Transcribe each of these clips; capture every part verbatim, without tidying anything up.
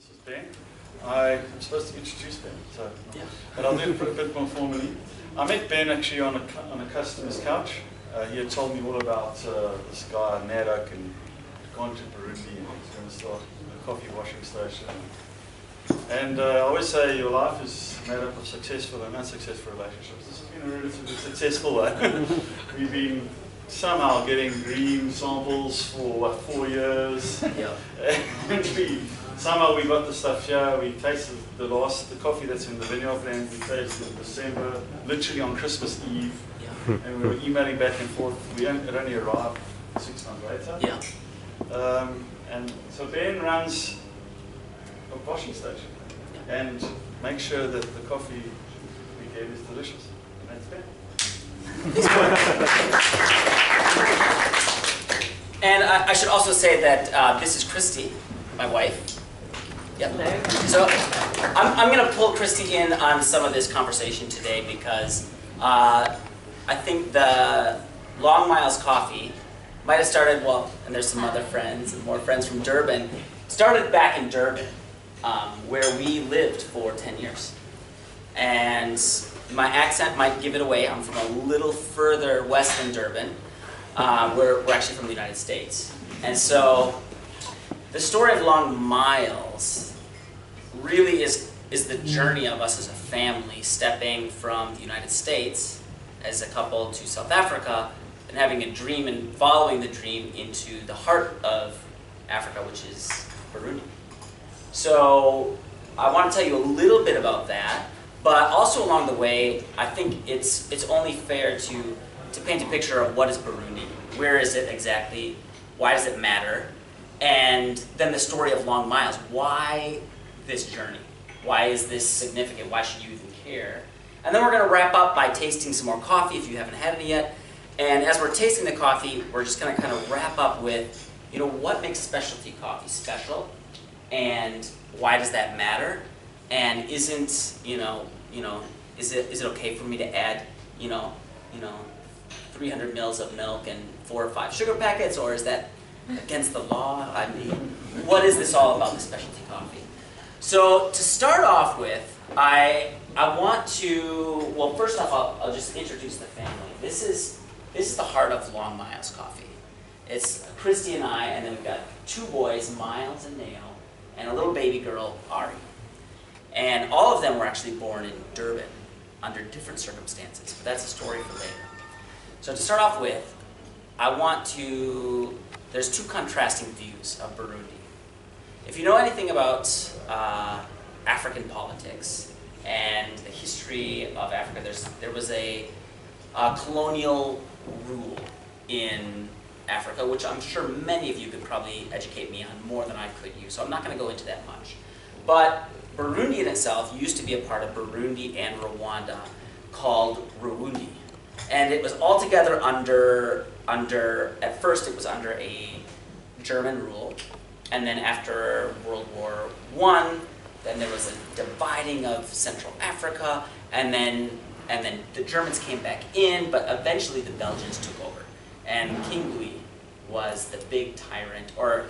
This is Ben. I'm supposed to introduce Ben, so, yeah. But I'll do it a bit more formally. I met Ben actually on a, on a customer's couch. Uh, he had told me all about uh, this guy, Natak, and gone to Burundi and he's going to start a coffee washing station. And uh, I always say your life is made up of successful and unsuccessful relationships. This has been a relatively successful one. We've been somehow getting green samples for what, four years. Yeah. And we, somehow we got the stuff here. We tasted the last, the coffee that's in the vineyard land, we tasted in December, literally on Christmas Eve. Yeah. And we were emailing back and forth. We only, it only arrived six months later. Yeah. Um, and so Ben runs a washing station and make sure that the coffee we gave is delicious. And that's Ben. And I, I should also say that uh, this is Kirsty, my wife. Yep. Hello. So I'm, I'm going to pull Kirsty in on some of this conversation today because uh, I think the Long Miles Coffee might have started, well, and there's some other friends and more friends from Durban, started back in Durban. Um, where we lived for ten years. And my accent might give it away. I'm from a little further west than Durban. Um, we're, we're actually from the United States. And so the story of Long Miles really is, is the journey of us as a family stepping from the United States as a couple to South Africa and having a dream and following the dream into the heart of Africa, which is Burundi. So I want to tell you a little bit about that, but also along the way, I think it's it's only fair to, to paint a picture of what is Burundi, where is it exactly, why does it matter, and then the story of Long Miles. Why this journey? Why is this significant? Why should you even care? And then we're going to wrap up by tasting some more coffee if you haven't had any yet. And as we're tasting the coffee, we're just going to kind of wrap up with, you know, what makes specialty coffee special? And why does that matter? And isn't, you know, you know, is it is it okay for me to add, you know, you know, three hundred mils of milk and four or five sugar packets, or is that against the law? I mean, what is this all about, the specialty coffee? So to start off with, I I want to, well, first off, I'll, I'll just introduce the family. This is this is the heart of Long Miles Coffee. It's Kirsty and I, and then we've got two boys, Miles and Neil, and a little baby girl, Ari. And all of them were actually born in Durban under different circumstances, but that's a story for later. So to start off with, I want to, there's two contrasting views of Burundi. If you know anything about uh, African politics and the history of Africa, there's, there was a, a colonial rule in Africa, which I'm sure many of you could probably educate me on more than I could you, so I'm not going to go into that much. But Burundi in itself used to be a part of Burundi and Rwanda called Ruundi. And it was altogether under, under, at first it was under a German rule, and then after World War One, then there was a dividing of Central Africa, and then, and then the Germans came back in, but eventually the Belgians took over. And King Louis was the big tyrant, or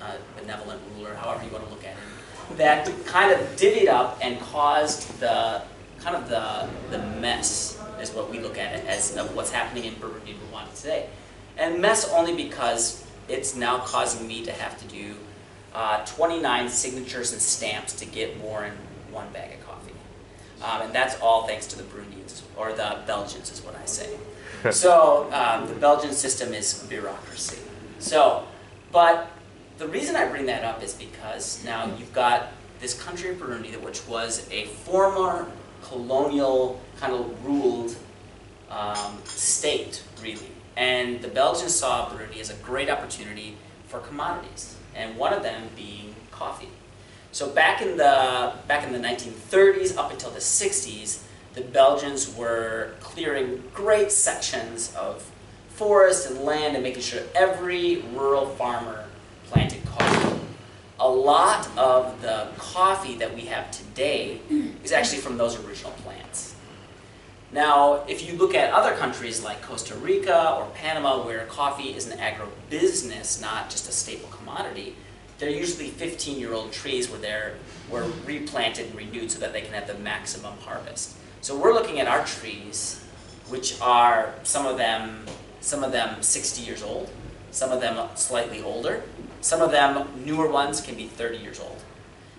uh, benevolent ruler, however you want to look at it, that kind of did it up and caused the kind of the the mess, is what we look at it as, of what's happening in Burundi, Rwanda today. And mess only because it's now causing me to have to do uh, twenty-nine signatures and stamps to get Warren one bag of coffee, um, and that's all thanks to the Burundians, or the Belgians, is what I say. So um, the Belgian system is bureaucracy. So, but the reason I bring that up is because now you've got this country of Burundi, which was a former colonial kind of ruled um, state, really. And the Belgians saw Burundi as a great opportunity for commodities, and one of them being coffee. So back in the, back in the nineteen thirties up until the sixties, the Belgians were clearing great sections of forest and land and making sure every rural farmer planted coffee. A lot of the coffee that we have today is actually from those original plants. Now, if you look at other countries like Costa Rica or Panama, where coffee is an agribusiness, not just a staple commodity, they're usually fifteen-year-old trees where they're were replanted and renewed so that they can have the maximum harvest. So we're looking at our trees, which are some of them, some of them sixty years old, some of them slightly older, some of them newer ones can be thirty years old.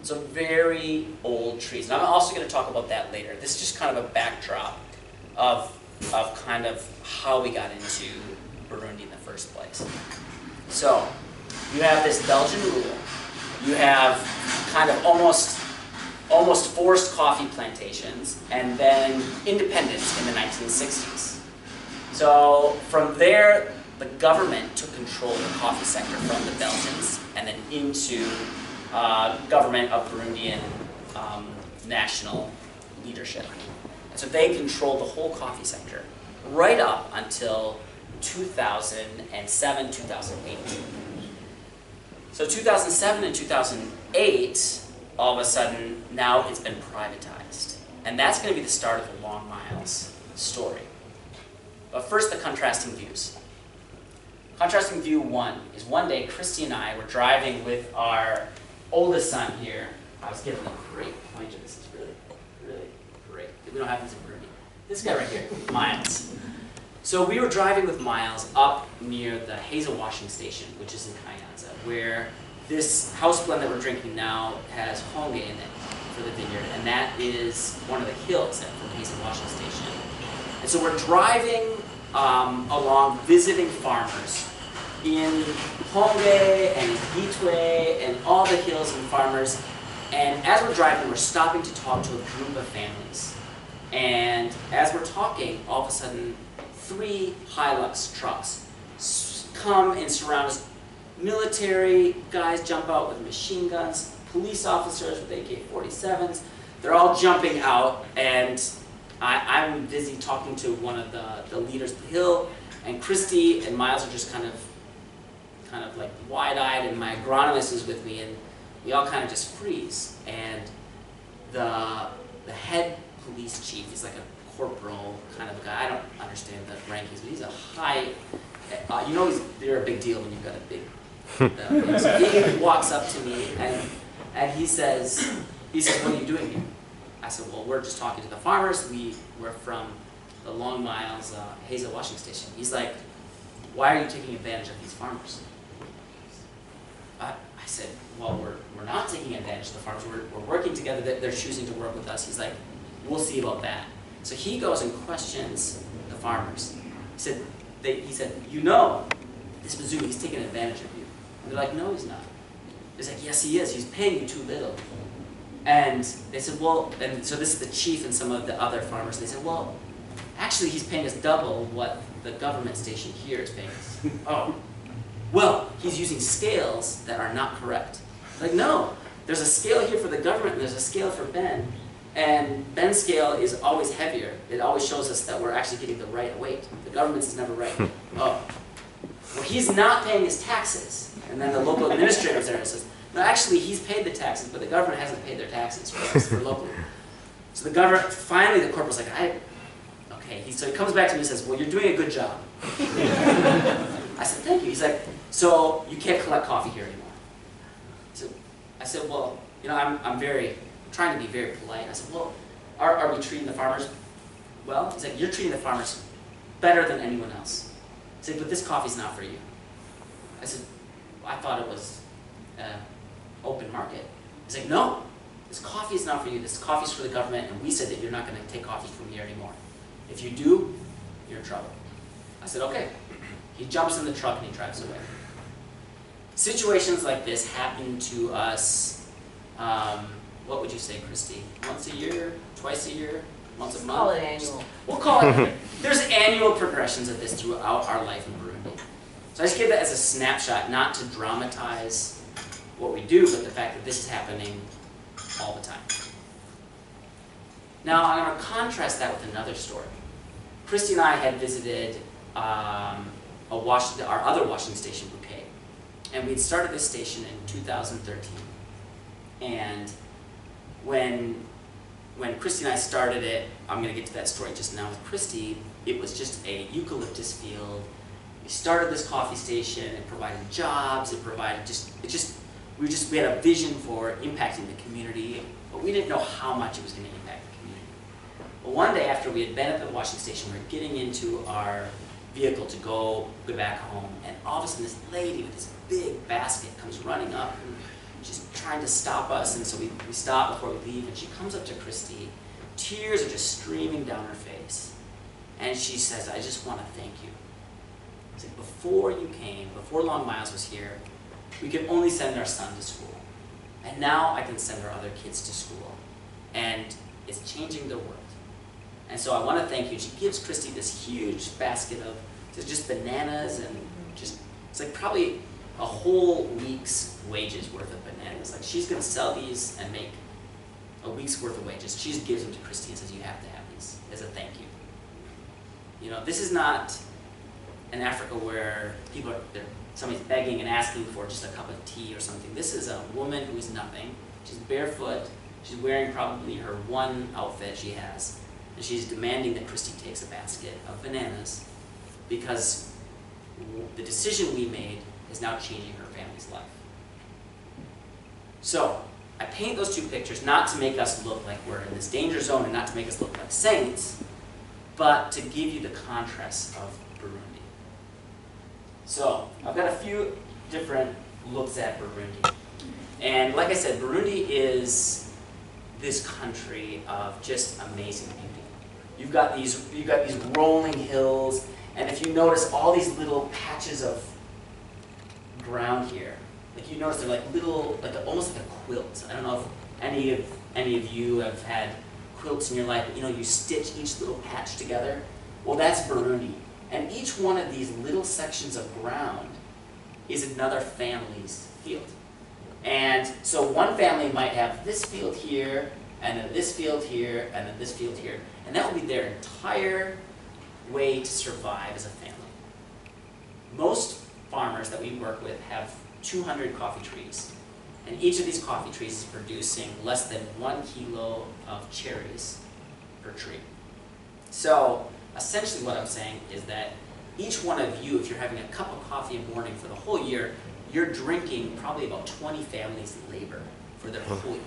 So very old trees. And I'm also going to talk about that later. This is just kind of a backdrop of, of kind of how we got into Burundi in the first place. So you have this Belgian rule. You have kind of almost, almost forced coffee plantations and then independence in the nineteen sixties. So from there, the government took control of the coffee sector from the Belgians and then into Uh, government of Burundian um, national leadership. And so they controlled the whole coffee sector right up until two thousand seven, two thousand eight. So two thousand seven and two thousand eight, all of a sudden, now it's been privatized. And that's going to be the start of the Long Miles story. But first, the contrasting views. Contrasting view one is one day, Kirsty and I were driving with our oldest son here. I was given a great pointer. This is really, really great. We don't have this in Burundi. This guy right here, Miles. So we were driving with Miles up near the Hazel Washing Station, which is in Kayanza, where this house blend that we're drinking now has honge in it for the vineyard, and that is one of the hills from the Hazel Washing Station. And so we're driving um, along, visiting farmers in Honge and in Gitwe and all the hills and farmers. And as we're driving, we're stopping to talk to a group of families. And as we're talking, all of a sudden, three Hilux trucks come and surround us. Military guys jump out with machine guns, police officers with A K forty-sevens. They're all jumping out, and I, I'm busy talking to one of the, the leaders of the hill, and Kirsty and Miles are just kind of kind of like wide-eyed, and my agronomist is with me, and we all kind of just freeze. And the, the head police chief, he's like a corporal kind of guy. I don't understand the rankings, but he's a high, uh, you know he's, they're a big deal when you've got a big, uh, so he walks up to me, and, and he says, he says, what are you doing here? I said, well, we're just talking to the farmers. We were from the Long Miles uh, Hazel Washing Station. He's like, why are you taking advantage of these farmers? I said, well, we're, we're not taking advantage of the farmers. We're, we're working together. They're choosing to work with us. He's like, we'll see about that. So he goes and questions the farmers. He said, they, he said, you know, this Pazumi, he's taking advantage of you. And they're like, no, he's not. He's like, yes, he is. He's paying you too little. And they said, well, and so this is the chief and some of the other farmers. They said, well, actually, he's paying us double what the government station here is paying us. Oh. Well, he's using scales that are not correct. Like, no, there's a scale here for the government, and there's a scale for Ben. And Ben's scale is always heavier. It always shows us that we're actually getting the right weight. The government's is never right. Oh. Well, he's not paying his taxes. And then the local administrator's there and says, no, actually, he's paid the taxes, but the government hasn't paid their taxes for us, for local. So the government, finally, the corporal's like, I, okay. He, so he comes back to me and says, well, you're doing a good job. I said, thank you. He's like, so you can't collect coffee here anymore. So I said, well, you know, I'm, I'm very, trying to be very polite. I said, well, are, are we treating the farmers well? He's like, you're treating the farmers better than anyone else. He's like, but this coffee's not for you. I said, I thought it was uh, open market. He's like, no, this coffee is not for you. This coffee's for the government, and we said that you're not going to take coffee from here anymore. If you do, you're in trouble. I said, okay. He jumps in the truck and he drives away. Situations like this happen to us, um, what would you say, Kirsty? Once a year, twice a year, once a month? Call it annual. We'll call it. There's annual progressions of this throughout our life in Burundi. So I just give that as a snapshot, not to dramatize what we do, but the fact that this is happening all the time. Now, I'm going to contrast that with another story. Kirsty and I had visited um, a wash, our other washing station, Bouquet. And we'd started this station in two thousand thirteen. And when, when Kirsty and I started it, I'm going to get to that story just now with Kirsty, it was just a eucalyptus field. We started this coffee station. It provided jobs. It provided just, it just, we just we had a vision for impacting the community, but we didn't know how much it was going to impact the community. But one day after we had been up at Washing Station, we were getting into our vehicle to go go back home, and all of a sudden this lady with this big basket comes running up, and she's trying to stop us, and so we, we stop before we leave, and she comes up to Kirsty, tears are just streaming down her face, and she says, "I just want to thank you. I said, before you came, before Long Miles was here, we could only send our son to school, and now I can send our other kids to school, and it's changing the world. And so I want to thank you." She gives Kirsty this huge basket of just bananas, and just, it's like probably a whole week's wages worth of bananas. Like, she's going to sell these and make a week's worth of wages. She just gives them to Kirsty and says, "You have to have these as a thank you." You know, this is not an Africa where people are, somebody's begging and asking for just a cup of tea or something. This is a woman who is nothing. She's barefoot. She's wearing probably her one outfit she has. And she's demanding that Kirsty takes a basket of bananas because the decision we made is now changing her family's life. So I paint those two pictures not to make us look like we're in this danger zone and not to make us look like saints, but to give you the contrast of Burundi. So I've got a few different looks at Burundi. And like I said, Burundi is this country of just amazing beauty. You've got these, you've got these rolling hills, and if you notice all these little patches of ground here, like you notice they're like little, like a, almost like a quilt. I don't know if any of any of you have had quilts in your life, but you know, you stitch each little patch together. Well, that's Burundi, and each one of these little sections of ground is another family's field. And so one family might have this field here, and then this field here, and then this field here. And that would be their entire way to survive as a family. Most farmers that we work with have two hundred coffee trees. And each of these coffee trees is producing less than one kilo of cherries per tree. So essentially what I'm saying is that each one of you, if you're having a cup of coffee in the morning for the whole year, you're drinking probably about twenty families' labor for their whole year.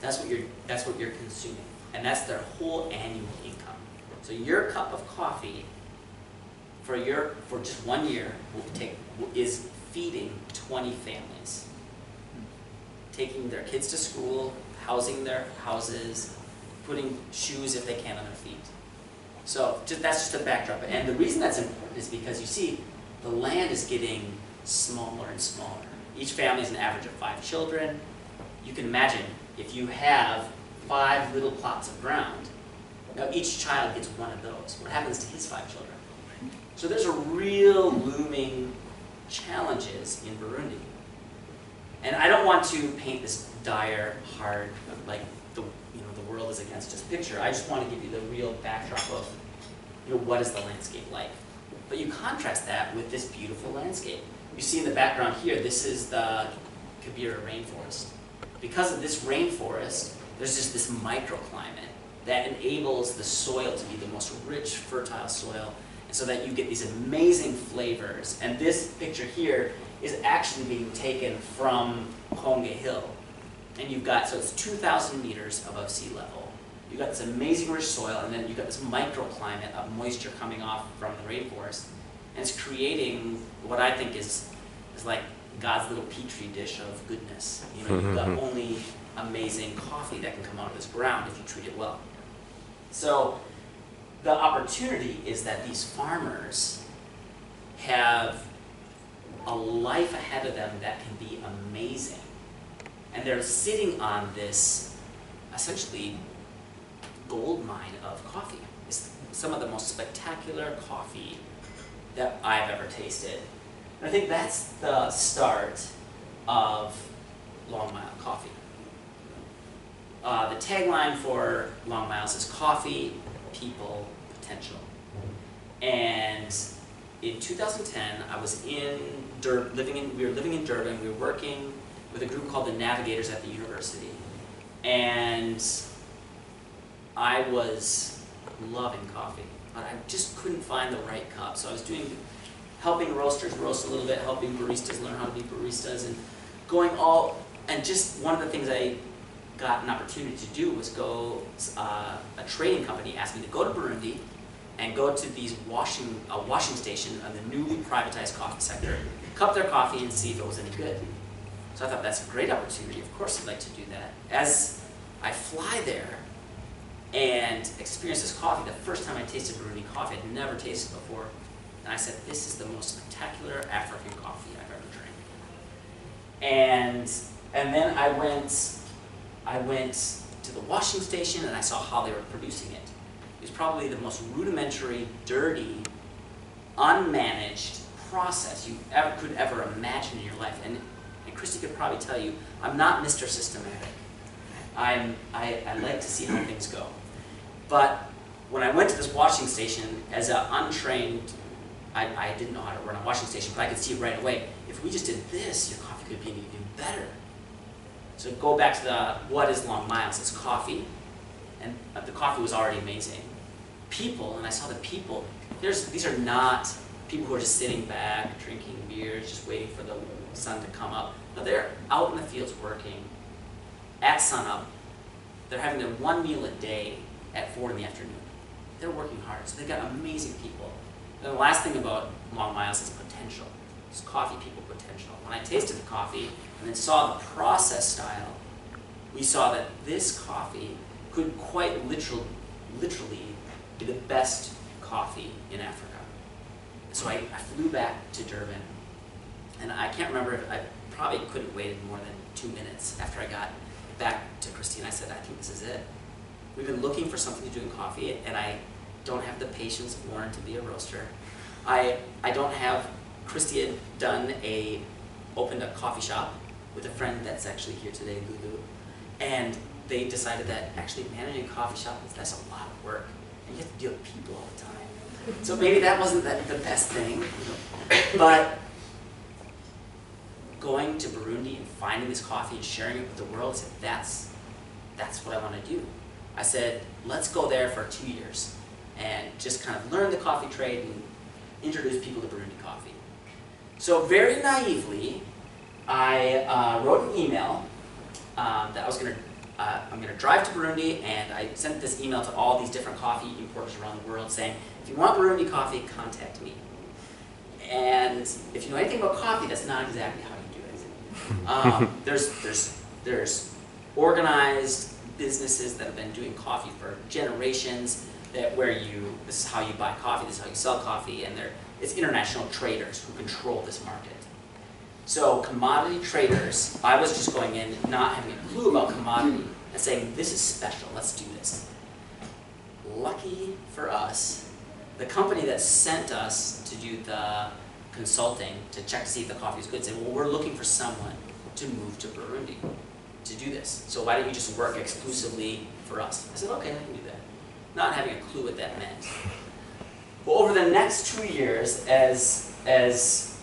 That's what you're, that's what you're consuming. And that's their whole annual income. So your cup of coffee for, your, for just one year will take, is feeding twenty families. Taking their kids to school, housing their houses, putting shoes if they can on their feet. So just, that's just a backdrop. And the reason that's important is because you see, the land is getting smaller and smaller. Each family is an average of five children. You can imagine if you have five little plots of ground, now each child gets one of those. What happens to his five children? So there's a real looming challenges in Burundi. And I don't want to paint this dire, hard, like the, you know, the world is against us picture. I just want to give you the real backdrop of, you know, what is the landscape like. But you contrast that with this beautiful landscape. You see in the background here, this is the Kibira rainforest. Because of this rainforest, there's just this microclimate that enables the soil to be the most rich, fertile soil, so that you get these amazing flavors. And this picture here is actually being taken from Nkonge Hill. And you've got, so it's two thousand meters above sea level. You've got this amazing rich soil, and then you've got this microclimate of moisture coming off from the rainforest. And it's creating what I think is, is like God's little petri dish of goodness. You know, you've got only amazing coffee that can come out of this ground if you treat it well. So the opportunity is that these farmers have a life ahead of them that can be amazing. And they're sitting on this, essentially, gold mine of coffee. It's some of the most spectacular coffee that I've ever tasted. And I think that's the start of Long Mile Coffee. Uh, the tagline for Long Miles is coffee, people, potential. And in two thousand ten, I was in Dur living in we were living in Durban. We were working with a group called the Navigators at the university, and I was loving coffee, but I just couldn't find the right cup. So I was doing helping roasters roast a little bit, helping baristas learn how to be baristas, and going all, and just one of the things I got an opportunity to do was go, uh, a trading company asked me to go to Burundi and go to these washing, a washing station on the newly privatized coffee sector, cup their coffee and see if it was any good. So I thought that's a great opportunity, of course I'd like to do that. As I fly there and experience this coffee, the first time I tasted Burundi coffee, I'd never tasted before, and I said, this is the most spectacular African coffee I've ever drank. And, and then I went, I went to the washing station and I saw how they were producing it. It was probably the most rudimentary, dirty, unmanaged process you ever could ever imagine in your life. And, and Kirsty could probably tell you, I'm not Mister Systematic. I'm, I, I like to see how things go. But when I went to this washing station, as an untrained, I, I didn't know how to run a washing station, but I could see right away, if we just did this, your coffee could be even better. So go back to the, what is Long Miles? It's coffee, and the coffee was already amazing. People, and I saw the people, there's, these are not people who are just sitting back, drinking beers, just waiting for the sun to come up. No, they're out in the fields working, at sunup. They're having their one meal a day at four in the afternoon. They're working hard, so they've got amazing people. And the last thing about Long Miles is potential. It's coffee people potential. When I tasted the coffee and then saw the process style, we saw that this coffee could quite literal, literally be the best coffee in Africa. So I, I flew back to Durban, and I can't remember, if I probably couldn't have waited more than two minutes after I got back to Christine. I said, I think this is it. We've been looking for something to do in coffee, and I don't have the patience of Warren to be a roaster. I, I don't have, Kirsty had done a, opened a coffee shop with a friend that's actually here today, Lulu, and they decided that actually managing a coffee shop, that's a lot of work, and you have to deal with people all the time. So maybe that wasn't the, the best thing, but going to Burundi and finding this coffee and sharing it with the world, I said, that's, that's what I want to do. I said, let's go there for two years and just kind of learn the coffee trade and introduce people to Burundi coffee. So very naively, I uh, wrote an email um, that I was going to, uh, I'm going to drive to Burundi, and I sent this email to all these different coffee importers around the world saying, if you want Burundi coffee, contact me. And if you know anything about coffee, that's not exactly how you do it. Um, there's, there's, there's organized businesses that have been doing coffee for generations, that where you, this is how you buy coffee, this is how you sell coffee, and they're, it's international traders who control this market. So commodity traders, I was just going in not having a clue about commodity and saying, this is special, let's do this. Lucky for us, the company that sent us to do the consulting, to check to see if the coffee is good, said, well, we're looking for someone to move to Burundi to do this. So why don't you just work exclusively for us? I said, okay, I can do that. Not having a clue what that meant. Well, over the next two years, as, as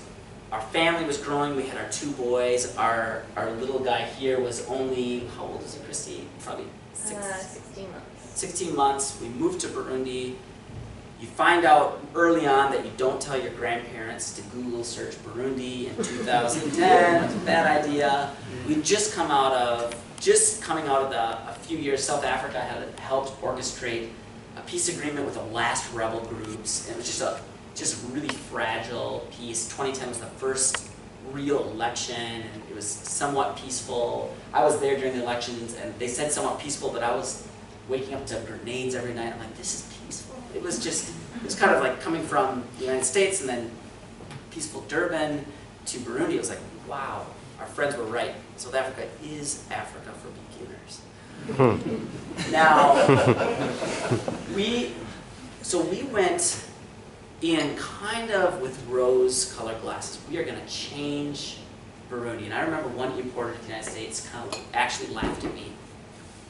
our family was growing, we had our two boys, our, our little guy here was only, how old is he, Kirsty? Probably six, uh, sixteen months. sixteen months, we moved to Burundi. You find out early on that you don't tell your grandparents to Google search Burundi in two thousand ten, that's a bad idea. We'd just come out of, just coming out of the, a few years, South Africa had helped orchestrate a peace agreement with the last rebel groups. It was just a just really fragile peace. twenty ten was the first real election, and it was somewhat peaceful. I was there during the elections, and they said somewhat peaceful, but I was waking up to grenades every night. I'm like, this is peaceful. It was just, it was kind of like coming from the United States and then peaceful Durban to Burundi. It was like, wow, our friends were right. South Africa is Africa for beginners. Now, we, so we went in kind of with rose-colored glasses. We are going to change Burundi. And I remember one importer to the United States kind of actually laughed at me.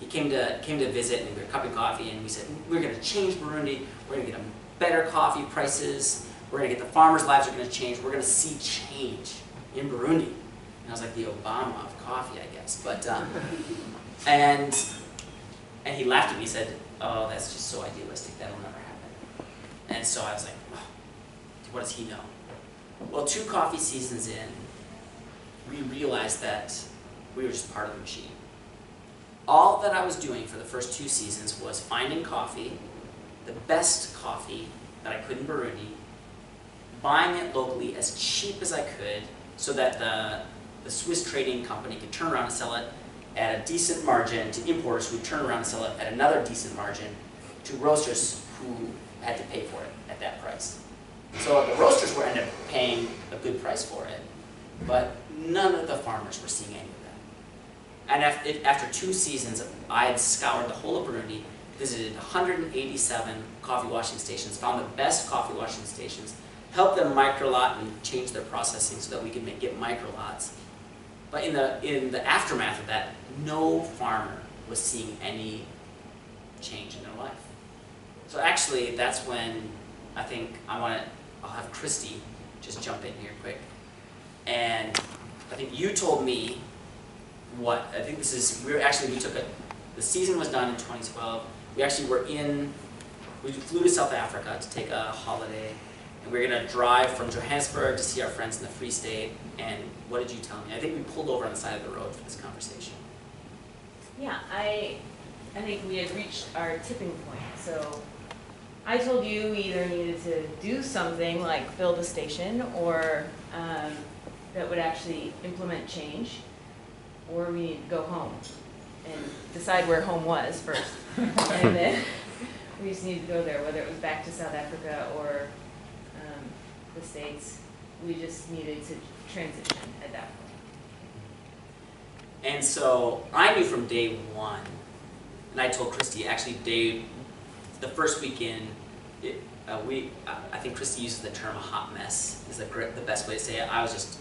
He came to, came to visit, and we were cupping coffee, and we said, we're going to change Burundi. We're going to get them better coffee prices. We're going to get the farmers' lives are going to change. We're going to see change in Burundi. And I was like, the Obama of coffee, I guess. But... Um, And, and he laughed at me and said, oh, that's just so idealistic, that'll never happen. And so I was like, oh, what does he know? Well, two coffee seasons in, we realized that we were just part of the machine. All that I was doing for the first two seasons was finding coffee, the best coffee that I could in Burundi, buying it locally as cheap as I could so that the, the Swiss trading company could turn around and sell it at a decent margin to importers who would turn around and sell it at another decent margin to roasters who had to pay for it at that price. So the roasters were ended up paying a good price for it, but none of the farmers were seeing any of that. And after, it, after two seasons, I had scoured the whole of Burundi, visited one hundred eighty-seven coffee washing stations, found the best coffee washing stations, helped them microlot and change their processing so that we could make, get microlots. But in the, in the aftermath of that, no farmer was seeing any change in their life. So actually, that's when I think I want to, I'll have Kirsty just jump in here quick. And I think you told me what, I think this is, we were actually, we took a, the season was done in twenty twelve. We actually were in, we flew to South Africa to take a holiday. And we were going to drive from Johannesburg to see our friends in the Free State. And what did you tell me? I think we pulled over on the side of the road for this conversation. Yeah, I, I think we had reached our tipping point. So I told you we either needed to do something like build a station or um, that would actually implement change, or we needed to go home and decide where home was first. And then we just needed to go there, whether it was back to South Africa or um, the States. We just needed to transition at that point. And so I knew from day one, and I told Kirsty actually day the first weekend, it, uh, we uh, I think Kirsty uses the term a hot mess is the, the best way to say it. I was just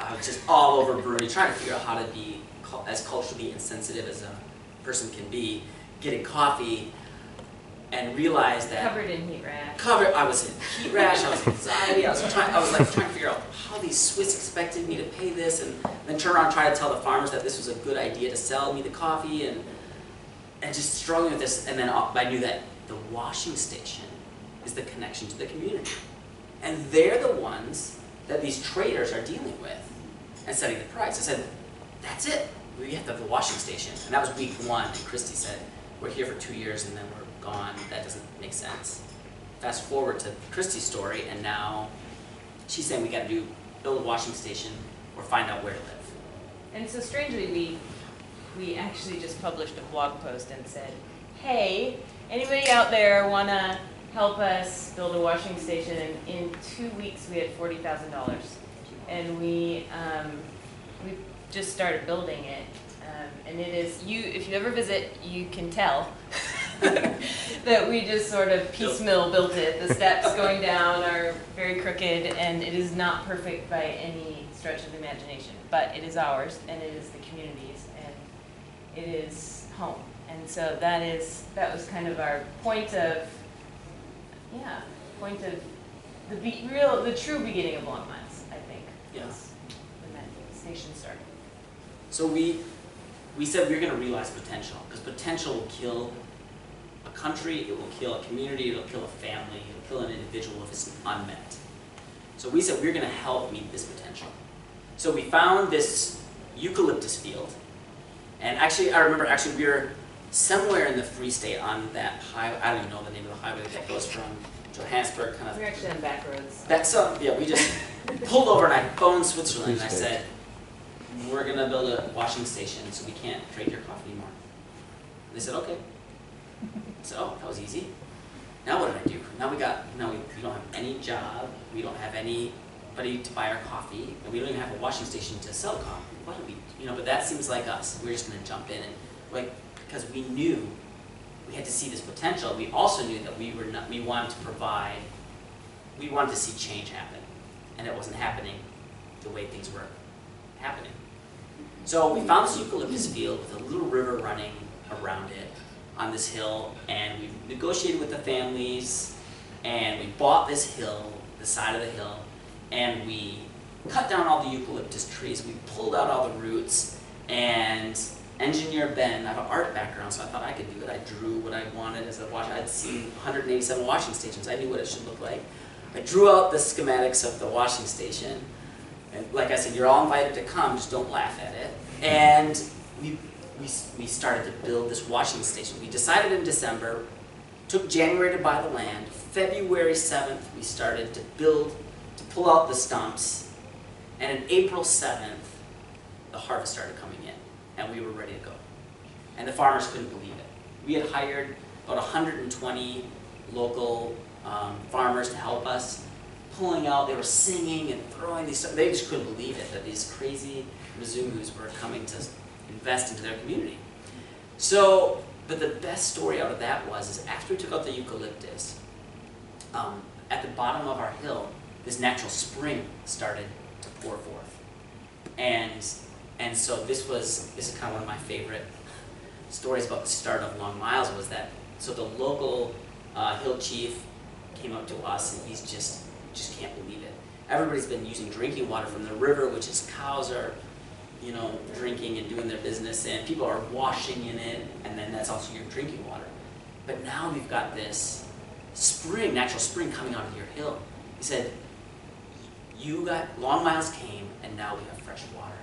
I was just all over Burundi trying to figure out how to be as culturally insensitive as a person can be, getting coffee, and realized that covered in heat rash. Covered. I was in heat rash. I was in anxiety. I was trying. I was like trying to figure out how these Swiss expected me to pay this, and then turn around and try to tell the farmers that this was a good idea to sell me the coffee, and and just struggling with this. And then I knew that the washing station is the connection to the community. And they're the ones that these traders are dealing with and setting the price. I said, that's it. We have to have the washing station. And that was week one. And Kirsty said, we're here for two years and then we're gone. That doesn't make sense. Fast forward to Kirsty's story, and now she's saying we got to do build a washing station or find out where to live. And so strangely, we, we actually just published a blog post and said, hey, anybody out there want to help us build a washing station? And in two weeks, we had forty thousand dollars. And we um, we just started building it. Um, and it is, you. if you ever visit, you can tell that we just sort of piecemeal built it. The steps going down are very crooked, and it is not perfect by any stretch of the imagination. But it is ours, and it is the community's, and it is home. And so that is that was kind of our point of yeah point of the be real the true beginning of Long Miles, I think. Yes. Yeah. When that station started. So we we said we we're going to realize potential, because potential will kill a country, it will kill a community, it'll kill a family, it'll kill an individual if it's unmet. So we said we we're going to help meet this potential. So we found this eucalyptus field, and actually I remember actually we were somewhere in the Free State on that highway, I don't even know the name of the highway that goes from Johannesburg kind of. We're actually on back roads. That's up, yeah, we just pulled over and I phoned Switzerland and I said, we're going to build a washing station so we can't trade your coffee anymore. And they said, okay. So that was easy. Now what did I do? Now we got, now we, we don't have any job, we don't have anybody to buy our coffee, and we don't even have a washing station to sell coffee. What do we, you know, but that seems like us. We're just going to jump in and, like, because we knew we had to see this potential. We also knew that we were not, we wanted to provide, we wanted to see change happen. And it wasn't happening the way things were happening. So we found this eucalyptus field with a little river running around it on this hill, and we negotiated with the families, and we bought this hill, the side of the hill, and we cut down all the eucalyptus trees. We pulled out all the roots, and Engineer Ben, I have an art background, so I thought I could do it. I drew what I wanted as a washing. I'd seen one hundred eighty-seven washing stations. I knew what it should look like. I drew out the schematics of the washing station, And like I said, you're all invited to come, just don't laugh at it. And we, we, we started to build this washing station. We decided in December, took January to buy the land. February seventh, we started to build, to pull out the stumps. And on April seventh, the harvest started coming in, and we were ready to go. And the farmers couldn't believe it. We had hired about one hundred twenty local um, farmers to help us. Pulling out, they were singing and throwing these stuff. They just couldn't believe it, that these crazy Mzungus were coming to invest into their community. So, but the best story out of that was, is after we took out the eucalyptus, um, at the bottom of our hill, this natural spring started to pour forth. And, and so this was, this is kind of one of my favorite stories about the start of Long Miles, was that, so the local uh, hill chief came up to us, and he's just, just can't believe it. Everybody's been using drinking water from the river, which is cows are, you know, drinking and doing their business, and people are washing in it, and then that's also your drinking water. But now we've got this spring, natural spring coming out of your hill. He said, you got, Long Miles came, and now we have fresh water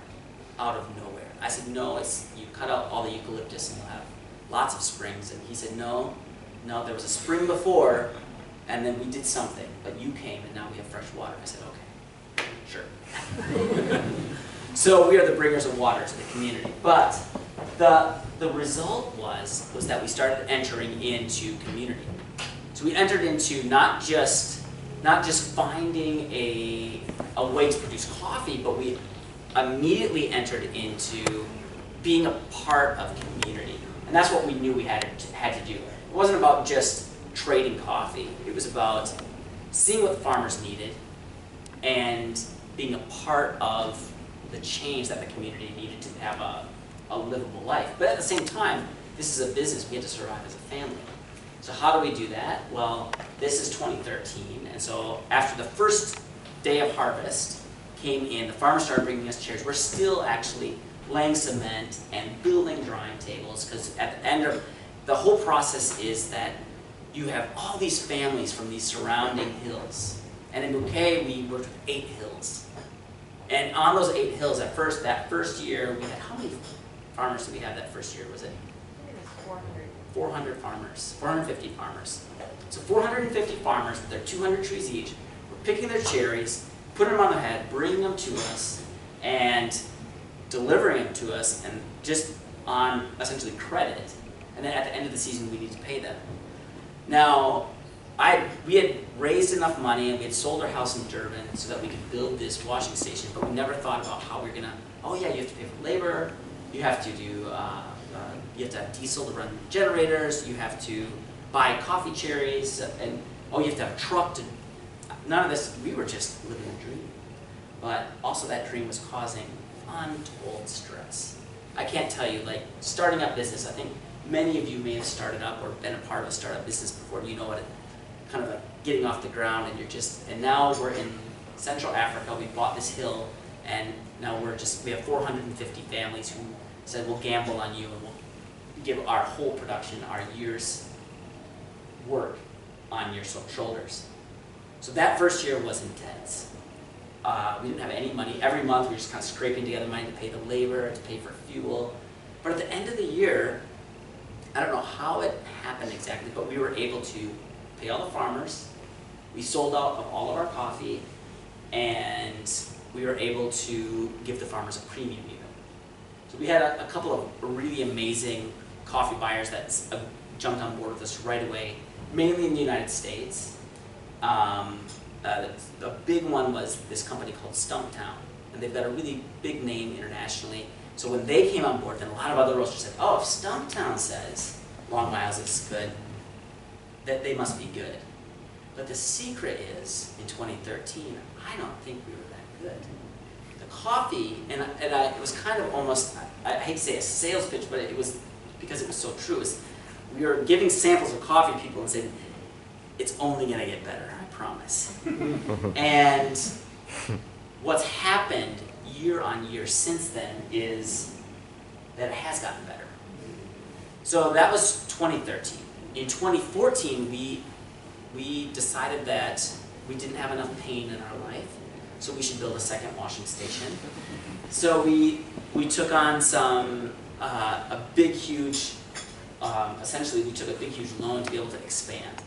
out of nowhere. I said, no, it's, you cut out all the eucalyptus and you'll have lots of springs. And he said, no, no, there was a spring before, and then we did something, but you came and now we have fresh water. I said, okay, sure. So we are the bringers of water to the community. But the, the result was, was that we started entering into community. So we entered into not just, not just finding a, a way to produce coffee, but we immediately entered into being a part of community. And that's what we knew we had to, had to do. It wasn't about just trading coffee. It was about seeing what the farmers needed and being a part of the change that the community needed to have a, a livable life. But at the same time, this is a business. We had to survive as a family. So how do we do that? Well, this is twenty thirteen. And so after the first day of harvest came in, the farmers started bringing us chairs. We're still actually laying cement and building drying tables, because at the end of the whole process is that you have all these families from these surrounding hills. And in Bouquet, we worked with eight hills. And on those eight hills, at first, that first year, we had, how many farmers did we have that first year? Was it? I think it was four hundred. four hundred farmers, four hundred fifty farmers. So four hundred fifty farmers, they're two hundred trees each, were picking their cherries, putting them on the head, bringing them to us, and delivering them to us, and just on essentially credit. And then at the end of the season, we need to pay them. Now, I, we had raised enough money, and we had sold our house in Durban so that we could build this washing station, but we never thought about how we were gonna, oh yeah, you have to pay for labor, you have to do, uh, uh, you have to have diesel to run the generators, you have to buy coffee cherries, and oh, you have to have a truck to, none of this. We were just living a dream. But also that dream was causing untold stress. I can't tell you, like, starting up business, I think many of you may have started up or been a part of a startup business before. You know what, kind of like getting off the ground, and you're just, and now we're in Central Africa, we bought this hill, and now we're just, we have four hundred fifty families who said, we'll gamble on you and we'll give our whole production, our year's work on your shoulders. So that first year was intense. Uh, we didn't have any money. Every month we were just kind of scraping together money to pay the labor, to pay for fuel. But at the end of the year, I don't know how it happened exactly, but we were able to pay all the farmers. We sold out of all of our coffee, and we were able to give the farmers a premium yield. So we had a, a couple of really amazing coffee buyers that uh, jumped on board with us right away, mainly in the United States. Um, uh, the, the big one was this company called Stumptown, and they've got a really big name internationally. So when they came on board, then a lot of other roasters said, oh, if Stumptown says Long Miles is good, that they must be good. But the secret is, in twenty thirteen, I don't think we were that good. The coffee, and, and I, it was kind of almost, I, I hate to say a sales pitch, but it was, because it was so true, is we were giving samples of coffee to people and saying, it's only gonna get better, I promise. And what's happened year on year since then is that it has gotten better. So that was twenty thirteen. In twenty fourteen, we, we decided that we didn't have enough pain in our life, so we should build a second washing station. So we, we took on some, uh, a big, huge, um, essentially we took a big, huge loan to be able to expand.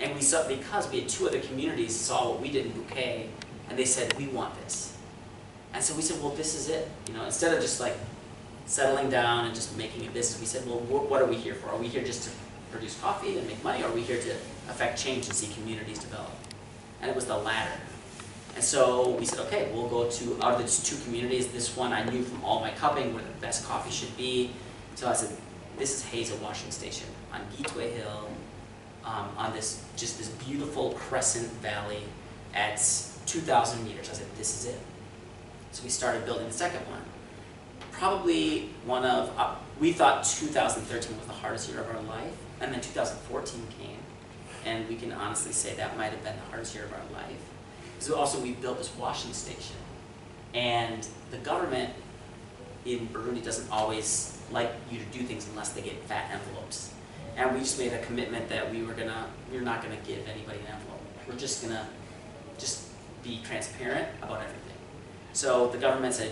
And we saw, because we had two other communities saw what we did in Bouquet, and they said, we want this. And so we said, well, this is it. You know, instead of just like settling down and just making a business, we said, well, wh what are we here for? Are we here just to produce coffee and make money? Or are we here to affect change and see communities develop? And it was the latter. And so we said, okay, we'll go to, out of these two communities, this one I knew from all my cupping where the best coffee should be. So I said, this is Hazel Washing Station on Gitwe Hill, um, on this, just this beautiful crescent valley at two thousand meters. I said, this is it. So we started building the second one. Probably one of, uh, we thought two thousand thirteen was the hardest year of our life, and then two thousand fourteen came, and we can honestly say that might have been the hardest year of our life. Because also we built this washing station, and the government in Burundi doesn't always like you to do things unless they get fat envelopes. And we just made a commitment that we were gonna, we we're not gonna give anybody an envelope. We're just gonna just be transparent about everything. So the government said,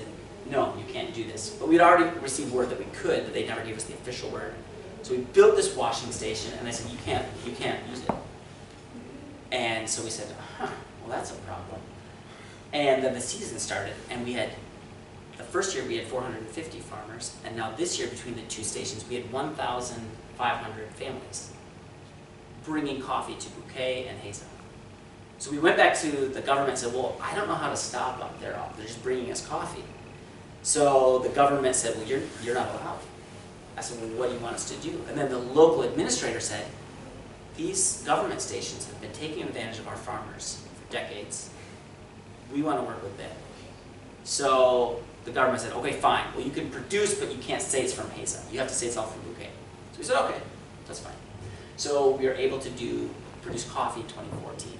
no, you can't do this. But we'd already received word that we could, but they never gave us the official word. So we built this washing station, and they said, you can't, you can't use it. And so we said, huh, well, that's a problem. And then the season started, and we had, the first year we had four hundred fifty farmers, and now this year between the two stations, we had one thousand five hundred families bringing coffee to Bouquet and Hazel. So we went back to the government and said, well, I don't know how to stop up there. They're just bringing us coffee. So the government said, well, you're, you're not allowed. I said, well, what do you want us to do? And then the local administrator said, these government stations have been taking advantage of our farmers for decades. We want to work with them. So the government said, okay, fine. Well, you can produce, but you can't say it's from Hazel. You have to say it's all from Bouquet. So we said, okay, that's fine. So we were able to do produce coffee in twenty fourteen.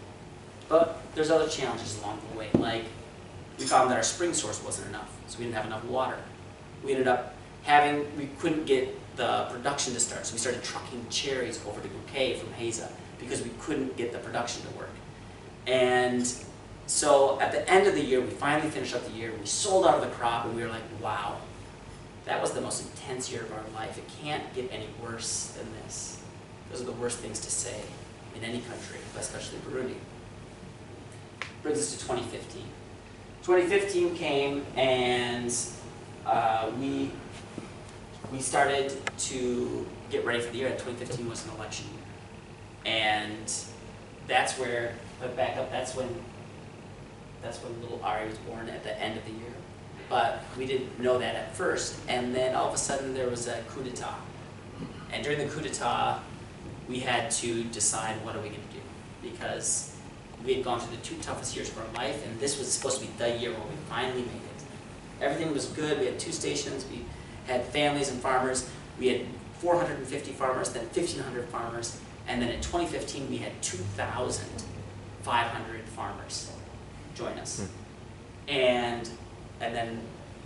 But there's other challenges along the way. Like, we found that our spring source wasn't enough, so we didn't have enough water. We ended up having, we couldn't get the production to start, so we started trucking cherries over to Bouquet from Hazel because we couldn't get the production to work. And so at the end of the year, we finally finished up the year, we sold out of the crop, and we were like, wow, that was the most intense year of our life. It can't get any worse than this. Those are the worst things to say in any country, but especially Burundi. Brings us to twenty fifteen. twenty fifteen came, and uh, we we started to get ready for the year. And twenty fifteen was an election year, and that's where but back up. That's when that's when little Ari was born at the end of the year. But we didn't know that at first, and then all of a sudden there was a coup d'état, and during the coup d'état, we had to decide what are we going to do because we had gone through the two toughest years of our life, and this was supposed to be the year where we finally made it. Everything was good. We had two stations. We had families and farmers. We had four hundred fifty farmers, then fifteen hundred farmers, and then in twenty fifteen we had two thousand five hundred farmers join us. And and then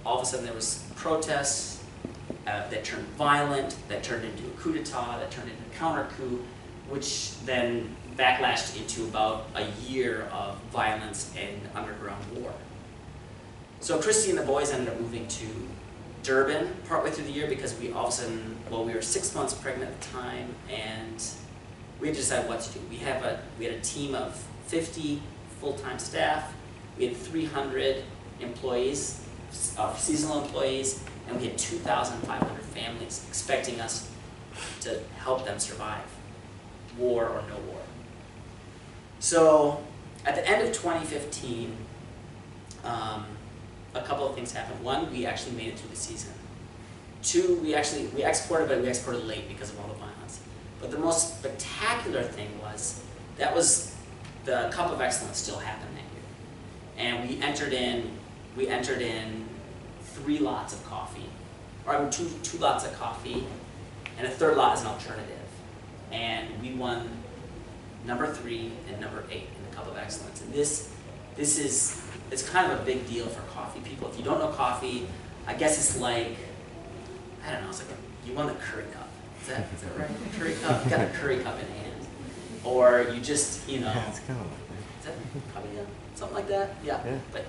all of a sudden there was protests uh, that turned violent, that turned into a coup d'etat, that turned into a counter coup, which then backlashed into about a year of violence and underground war. So Kirsty and the boys ended up moving to Durban partway through the year because we all of a sudden, well, we were six months pregnant at the time, and we had to decide what to do. We have a we had a team of fifty full-time staff, we had three hundred employees, uh, seasonal employees, and we had two thousand five hundred families expecting us to help them survive, war or no war. So at the end of twenty fifteen, um, a couple of things happened. One, we actually made it through the season. Two, we actually we exported, but we exported late because of all the violence. But the most spectacular thing was that was the Cup of Excellence still happened that year, and we entered in we entered in three lots of coffee, or two two lots of coffee, and a third lot as an alternative, and we won number three and number eight in the Cup of Excellence. And this, this is, it's kind of a big deal for coffee people. If you don't know coffee, I guess it's like, I don't know, it's like a, you won the curry cup. Is that, is that right? Curry cup, you got a curry cup in hand. Or you just, you know. Yeah, it's kind of like that. Is that probably, yeah, something like that. Yeah. yeah. But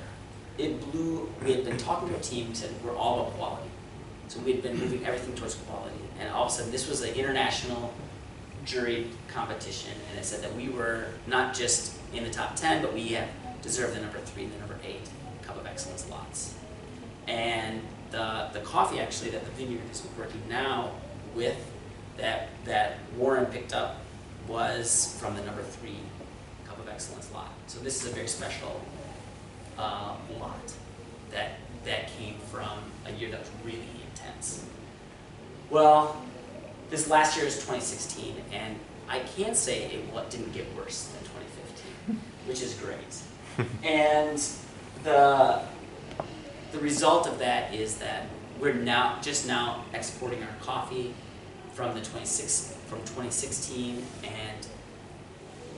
it blew. We had been talking to our team. We said we're all about quality, so we had been moving everything towards quality. And all of a sudden, this was an international juried competition, and it said that we were not just in the top ten, but we had deserved the number three and the number eight Cup of Excellence lots. And the the coffee actually that the vineyard is working now with that that Warren picked up was from the number three Cup of Excellence lot. So this is a very special uh, lot that that came from a year that was really intense. Well, this last year is twenty sixteen, and I can say it what didn't get worse than twenty fifteen, which is great. And the the result of that is that we're now just now exporting our coffee from the twenty-six from twenty sixteen, and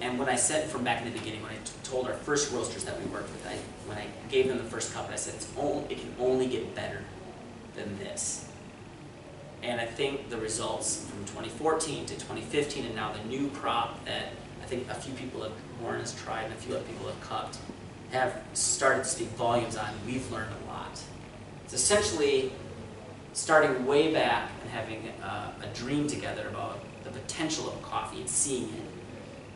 and when I said from back in the beginning, when I t told our first roasters that we worked with, I, when I gave them the first cup, I said it's only, it can only get better than this. And I think the results from twenty fourteen to twenty fifteen, and now the new crop that I think a few people have, Warren has tried and a few other people have cupped, have started to speak volumes on. We've learned a lot. It's essentially starting way back and having a, a dream together about the potential of coffee and seeing it,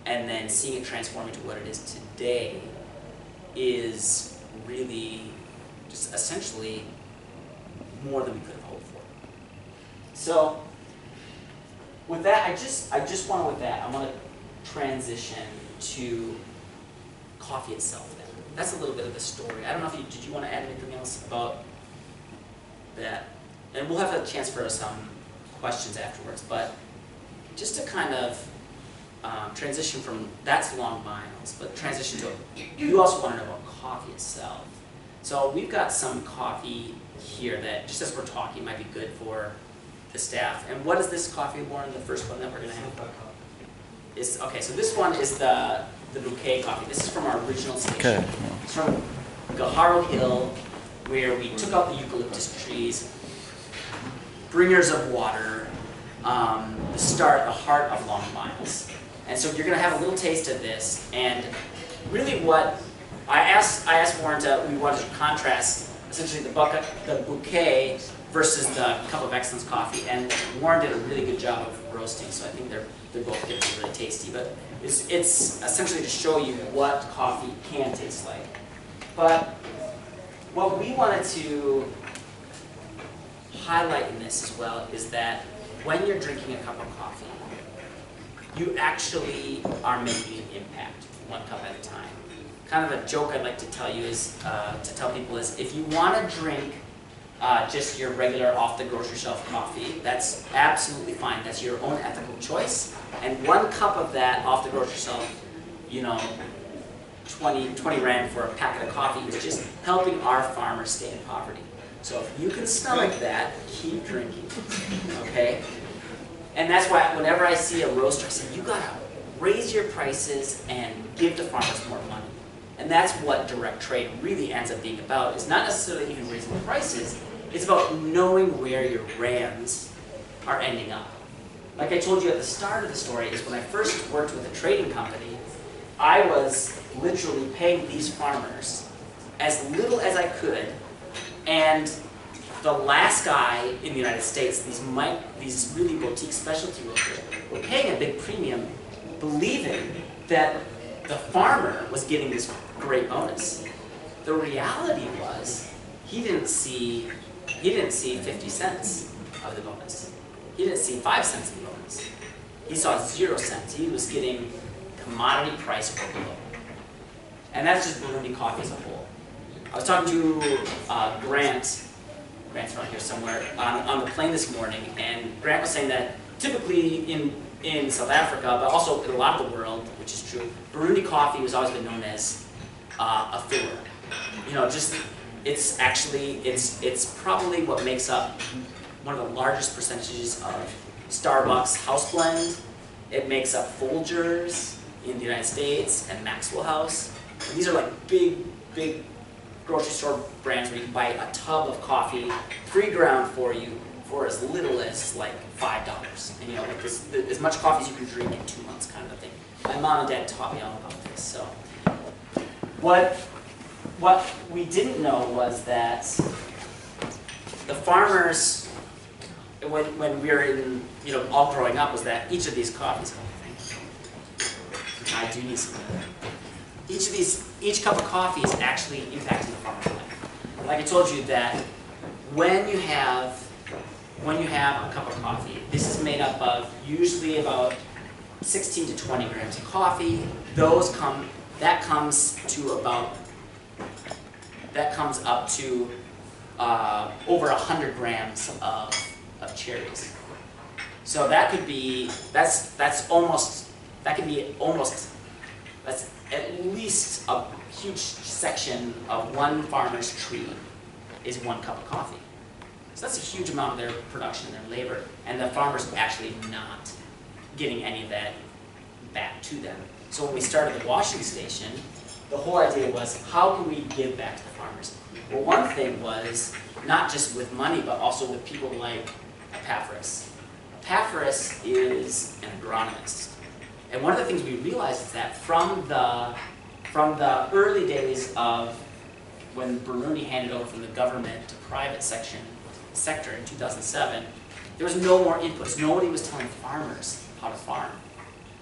and then seeing it transform into what it is today, is really just essentially more than we could have hoped for. So with that, I just I just want to with that I want to transition to coffee itself. Then that's a little bit of the story. I don't know if you did you want to add anything else about that, and we'll have a chance for some questions afterwards. But just to kind of um, transition from that's Long Miles, but transition to you also want to know about coffee itself. So we've got some coffee here that just as we're talking might be good for the staff. And what is this coffee, Warren? The first one that we're going to have is okay. So this one is the the Bouquet coffee. This is from our original station. Okay. It's from Gaharo Hill, where we took out the eucalyptus trees, bringers of water, um, the start, the heart of Long Miles. And so you're going to have a little taste of this. And really, what I asked, I asked Warren to, we wanted to contrast essentially the bucket, the Bouquet versus the Cup of Excellence coffee, and Warren did a really good job of roasting, so I think they're they're both going to be really tasty. But it's it's essentially to show you what coffee can taste like. But what we wanted to highlight in this as well is that when you're drinking a cup of coffee, you actually are making an impact one cup at a time. Kind of a joke I'd like to tell you is uh, to tell people is if you want to drink Uh, just your regular off-the-grocery shelf coffee, that's absolutely fine. That's your own ethical choice. And one cup of that off-the-grocery shelf, you know, twenty, twenty rand for a packet of coffee is just helping our farmers stay in poverty. So if you can stomach that, keep drinking, okay? And that's why whenever I see a roaster, I say, you gotta raise your prices and give the farmers more money. And that's what direct trade really ends up being about. It's not necessarily even raising the prices. It's about knowing where your rands are ending up. Like I told you at the start of the story, is when I first worked with a trading company, I was literally paying these farmers as little as I could. And the last guy in the United States, these, mic these really boutique specialty roasters, were paying a big premium, believing that the farmer was getting this great bonus. The reality was he didn't see he didn't see fifty cents of the bonus. He didn't see five cents of the bonus. He saw zero cents. He was getting commodity price or below. And that's just Burundi coffee as a whole. I was talking to uh, Grant, Grant's around here somewhere, on, on the plane this morning, and Grant was saying that typically in in South Africa, but also in a lot of the world, which is true, Burundi coffee has always been known as uh, a filler. You know, just it's actually it's it's probably what makes up one of the largest percentages of Starbucks house blend. It makes up Folgers in the United States and Maxwell House. And these are like big, big grocery store brands where you can buy a tub of coffee, free ground for you, for as little as like five dollars, and you know, like this, the, as much coffee as you can drink in two months, kind of a thing. My mom and dad taught me all about this. So What, what we didn't know was that the farmers, when, when we were in, you know, all growing up, was that each of these coffees, I do need some of that. Each of these, each cup of coffee is actually impacting the farmer's life. Like I told you that when you have, when you have a cup of coffee, this is made up of usually about sixteen to twenty grams of coffee. Those come, that comes to about, that comes up to uh, over one hundred grams of, of cherries. So that could be, that's, that's almost, that could be almost, that's at least a huge section of one farmer's tree is one cup of coffee. So that's a huge amount of their production, their labor, and the farmer's actually not getting any of that back to them. So when we started the washing station, the whole idea was, how can we give back to the farmers? Well, one thing was, not just with money, but also with people like Epaphras. Epaphras is an agronomist. And one of the things we realized is that from the, from the early days of when Burundi handed over from the government to private section, sector in two thousand seven, there was no more inputs. Nobody was telling farmers how to farm.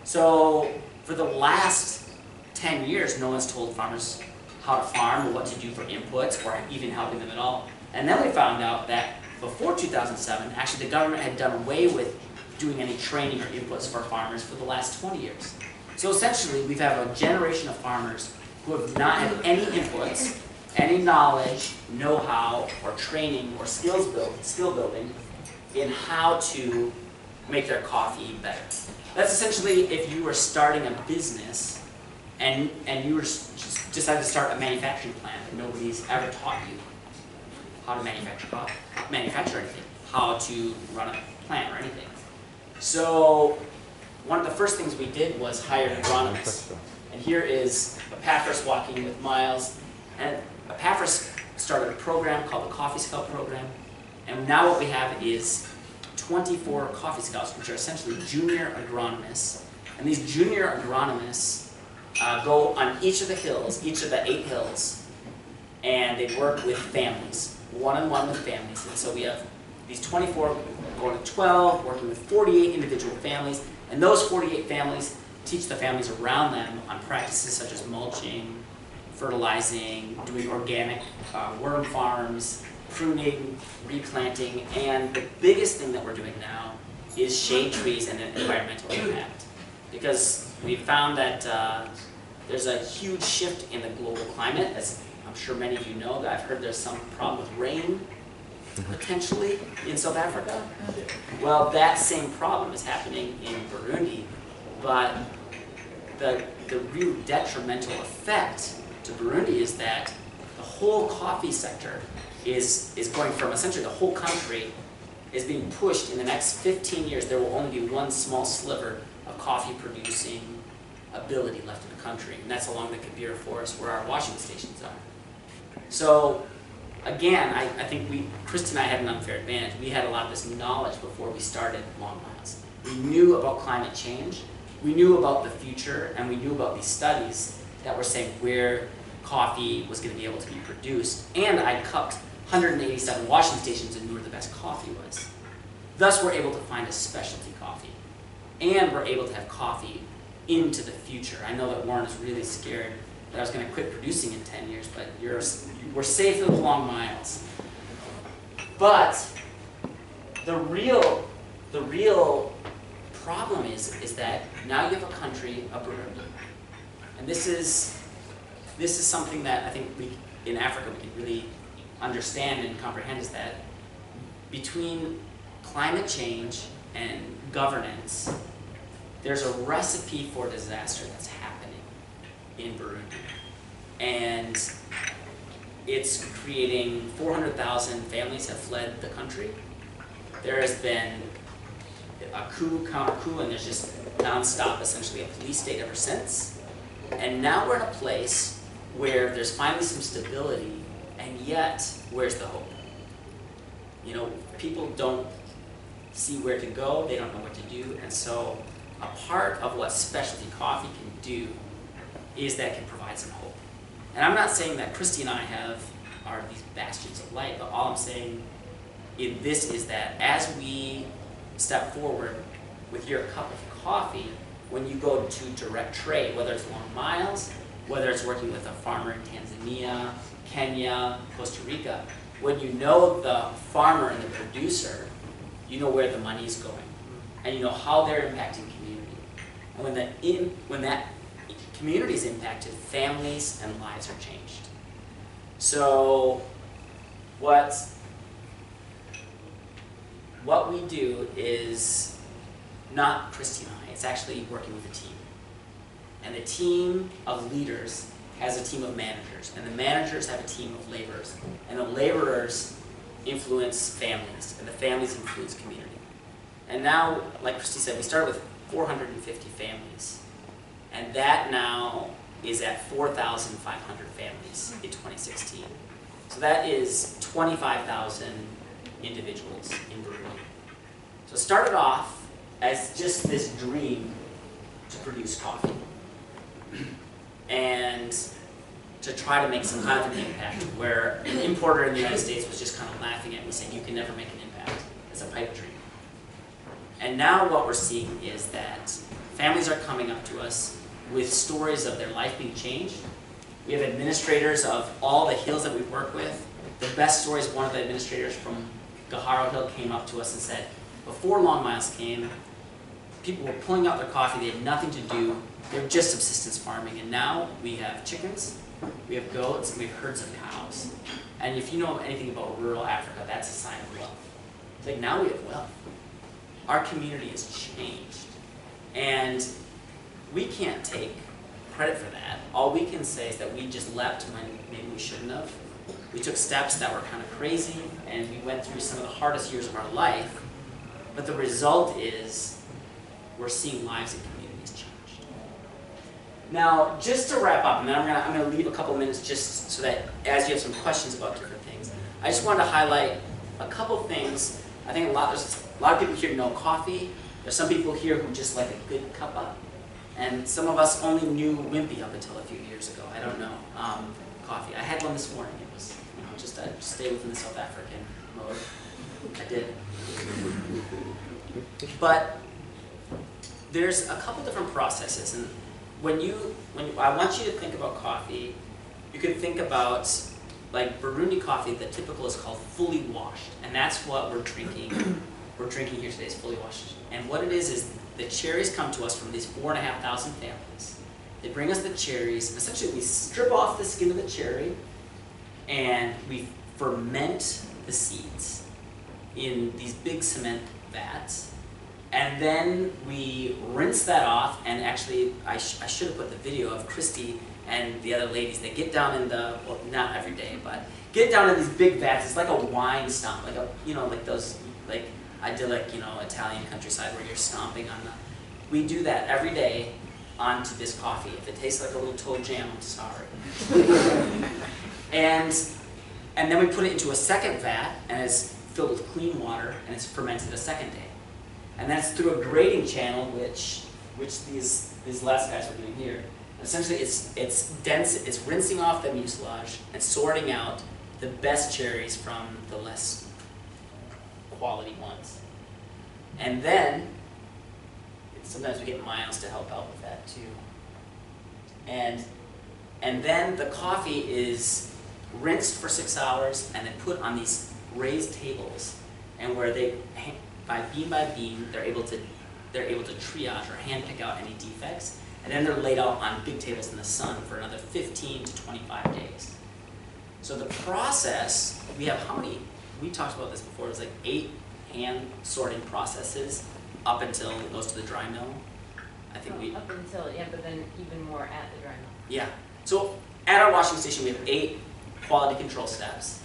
So for the last ten years, no one's told farmers how to farm or what to do for inputs or even helping them at all. And then we found out that before two thousand seven, actually the government had done away with doing any training or inputs for farmers for the last twenty years. So essentially, we have a generation of farmers who have not had any inputs, any knowledge, know-how, or training, or skills build, skill building in how to make their coffee better. That's essentially if you were starting a business and, and you were just decided to start a manufacturing plant, and nobody's ever taught you how to manufacture coffee, manufacture anything, how to run a plant or anything. So one of the first things we did was hire an agronomist. And here is Epaphras walking with Miles. And Epaphras started a program called the Coffee Scout Program. And now what we have is twenty-four Coffee Scouts, which are essentially junior agronomists. And these junior agronomists uh, go on each of the hills, each of the eight hills, and they work with families, one-on-one with families. And so we have these twenty-four going to twelve, working with forty-eight individual families, and those forty-eight families teach the families around them on practices such as mulching, fertilizing, doing organic uh, worm farms, pruning, replanting, and the biggest thing that we're doing now is shade trees and an environmental impact. Because we found that uh, there's a huge shift in the global climate, as I'm sure many of you know, that I've heard there's some problem with rain, potentially, in South Africa. Well, that same problem is happening in Burundi, but the, the real detrimental effect to Burundi is that the whole coffee sector is, is going from, essentially the whole country is being pushed in the next fifteen years, there will only be one small sliver of coffee producing ability left in the country, and that's along the Kibira forest where our washing stations are. So, again, I, I think we, Kristen and I had an unfair advantage. We had a lot of this knowledge before we started Long Miles. We knew about climate change, we knew about the future, and we knew about these studies that were saying where coffee was going to be able to be produced. And I cupped one hundred eighty-seven washing stations and knew where the best coffee was. Thus, we're able to find a specialty coffee. And we're able to have coffee into the future. I know that Warren is really scared that I was going to quit producing in ten years, but you're, we're safe with Long Miles. But the real, the real problem is, is that now you have a country of Burundi. And this is, this is something that I think we, in Africa, we can really understand and comprehend, is that between climate change and governance, there's a recipe for disaster that's happening in Burundi. And it's creating four hundred thousand families have fled the country. There has been a coup, counter coup, and there's just nonstop, essentially, a police state ever since. And now we're in a place where there's finally some stability, and yet, where's the hope? You know, people don't see where to go, they don't know what to do, and so a part of what specialty coffee can do is that it can provide some hope. And I'm not saying that Kirsty and I have are these bastions of light, but all I'm saying in this is that as we step forward with your cup of coffee, when you go to direct trade, whether it's Long Miles, whether it's working with a farmer in Tanzania, Kenya, Costa Rica, when you know the farmer and the producer, you know where the money is going, and you know how they're impacting community. And when, the in, when that community is impacted, families and lives are changed. So what, what we do is not Kirsty and I, it's actually working with a team. And the team of leaders has a team of managers, and the managers have a team of laborers, and the laborers influence families, and the families influence community. And now, like Kirsty said, we started with four hundred fifty families, and that now is at four thousand five hundred families in twenty sixteen. So that is twenty-five thousand individuals in Burundi. So it started off as just this dream to produce coffee and to try to make some kind of an impact, where an importer in the United States was just kind of laughing at me saying, you can never make an impact. It's a pipe dream. And now what we're seeing is that families are coming up to us with stories of their life being changed. We have administrators of all the hills that we work with. The best story is one of the administrators from Gaharo Hill came up to us and said, before Long Miles came, people were pulling out their coffee, they had nothing to do, they were just subsistence farming, and now we have chickens, we have goats, and we have herds of cows. And if you know anything about rural Africa, that's a sign of wealth. It's like, now we have wealth. Our community has changed. And we can't take credit for that. All we can say is that we just leapt when maybe we shouldn't have. We took steps that were kind of crazy, and we went through some of the hardest years of our life, but the result is we're seeing lives and communities changed. Now, just to wrap up, and then I'm gonna, I'm gonna leave a couple minutes just so that as you have some questions about different things, I just wanted to highlight a couple things. I think a lot, there's a lot of people here know coffee. There's some people here who just like a good cup up, and some of us only knew Wimpy up until a few years ago. I don't know um, coffee. I had one this morning. It was you know, just I just stayed within the South African mode. I did. But there's a couple different processes, and when you, when you, I want you to think about coffee, you can think about like Burundi coffee. The typical is called fully washed, and that's what we're drinking. We're drinking here today is fully washed, and what it is is the cherries come to us from these four and a half thousand families. They bring us the cherries, and essentially we strip off the skin of the cherry, and we ferment the seeds in these big cement vats, and then we rinse that off. And actually, I, sh I should have put the video of Kirsty and the other ladies. They get down in the, well, not every day, but get down in these big vats. It's like a wine stomp, like a, you know, like those, like idyllic, you know, Italian countryside where you're stomping on the, we do that every day onto this coffee. If it tastes like a little toe jam, I'm sorry. and, and then we put it into a second vat, and it's filled with clean water, and it's fermented a second day. And that's through a grating channel, which, which these, these last guys are doing here. Essentially, it's, it's dense, it's rinsing off the mucilage and sorting out the best cherries from the less quality ones. And then, sometimes we get Miles to help out with that too. And, and then the coffee is rinsed for six hours and then put on these raised tables, and where they, by bean by bean, they're able to, they're able to triage or hand pick out any defects, and then they're laid out on big tables in the sun for another fifteen to twenty-five days. So the process, we have how many? We talked about this before, it was like eight hand sorting processes up until it goes to the dry mill. I think oh, we... Up until, yeah, but then even more at the dry mill. Yeah. So at our washing station, we have eight quality control steps.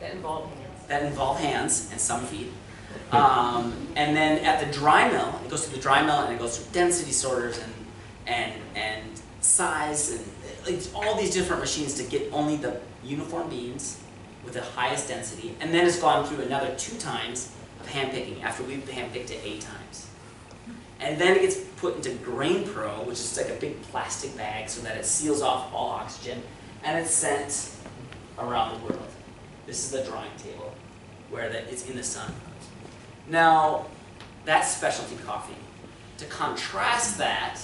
That involve hands. That involve hands and some feet. Um, and then at the dry mill, it goes through the dry mill, and it goes through density sorters and, and, and size, and it's all these different machines to get only the uniform beans with the highest density, and then it's gone through another two times of handpicking after we've handpicked it eight times. And then it gets put into Grain Pro, which is like a big plastic bag so that it seals off all oxygen, and it's sent around the world. This is the drawing table, where the, it's in the sun. Now, that's specialty coffee. To contrast that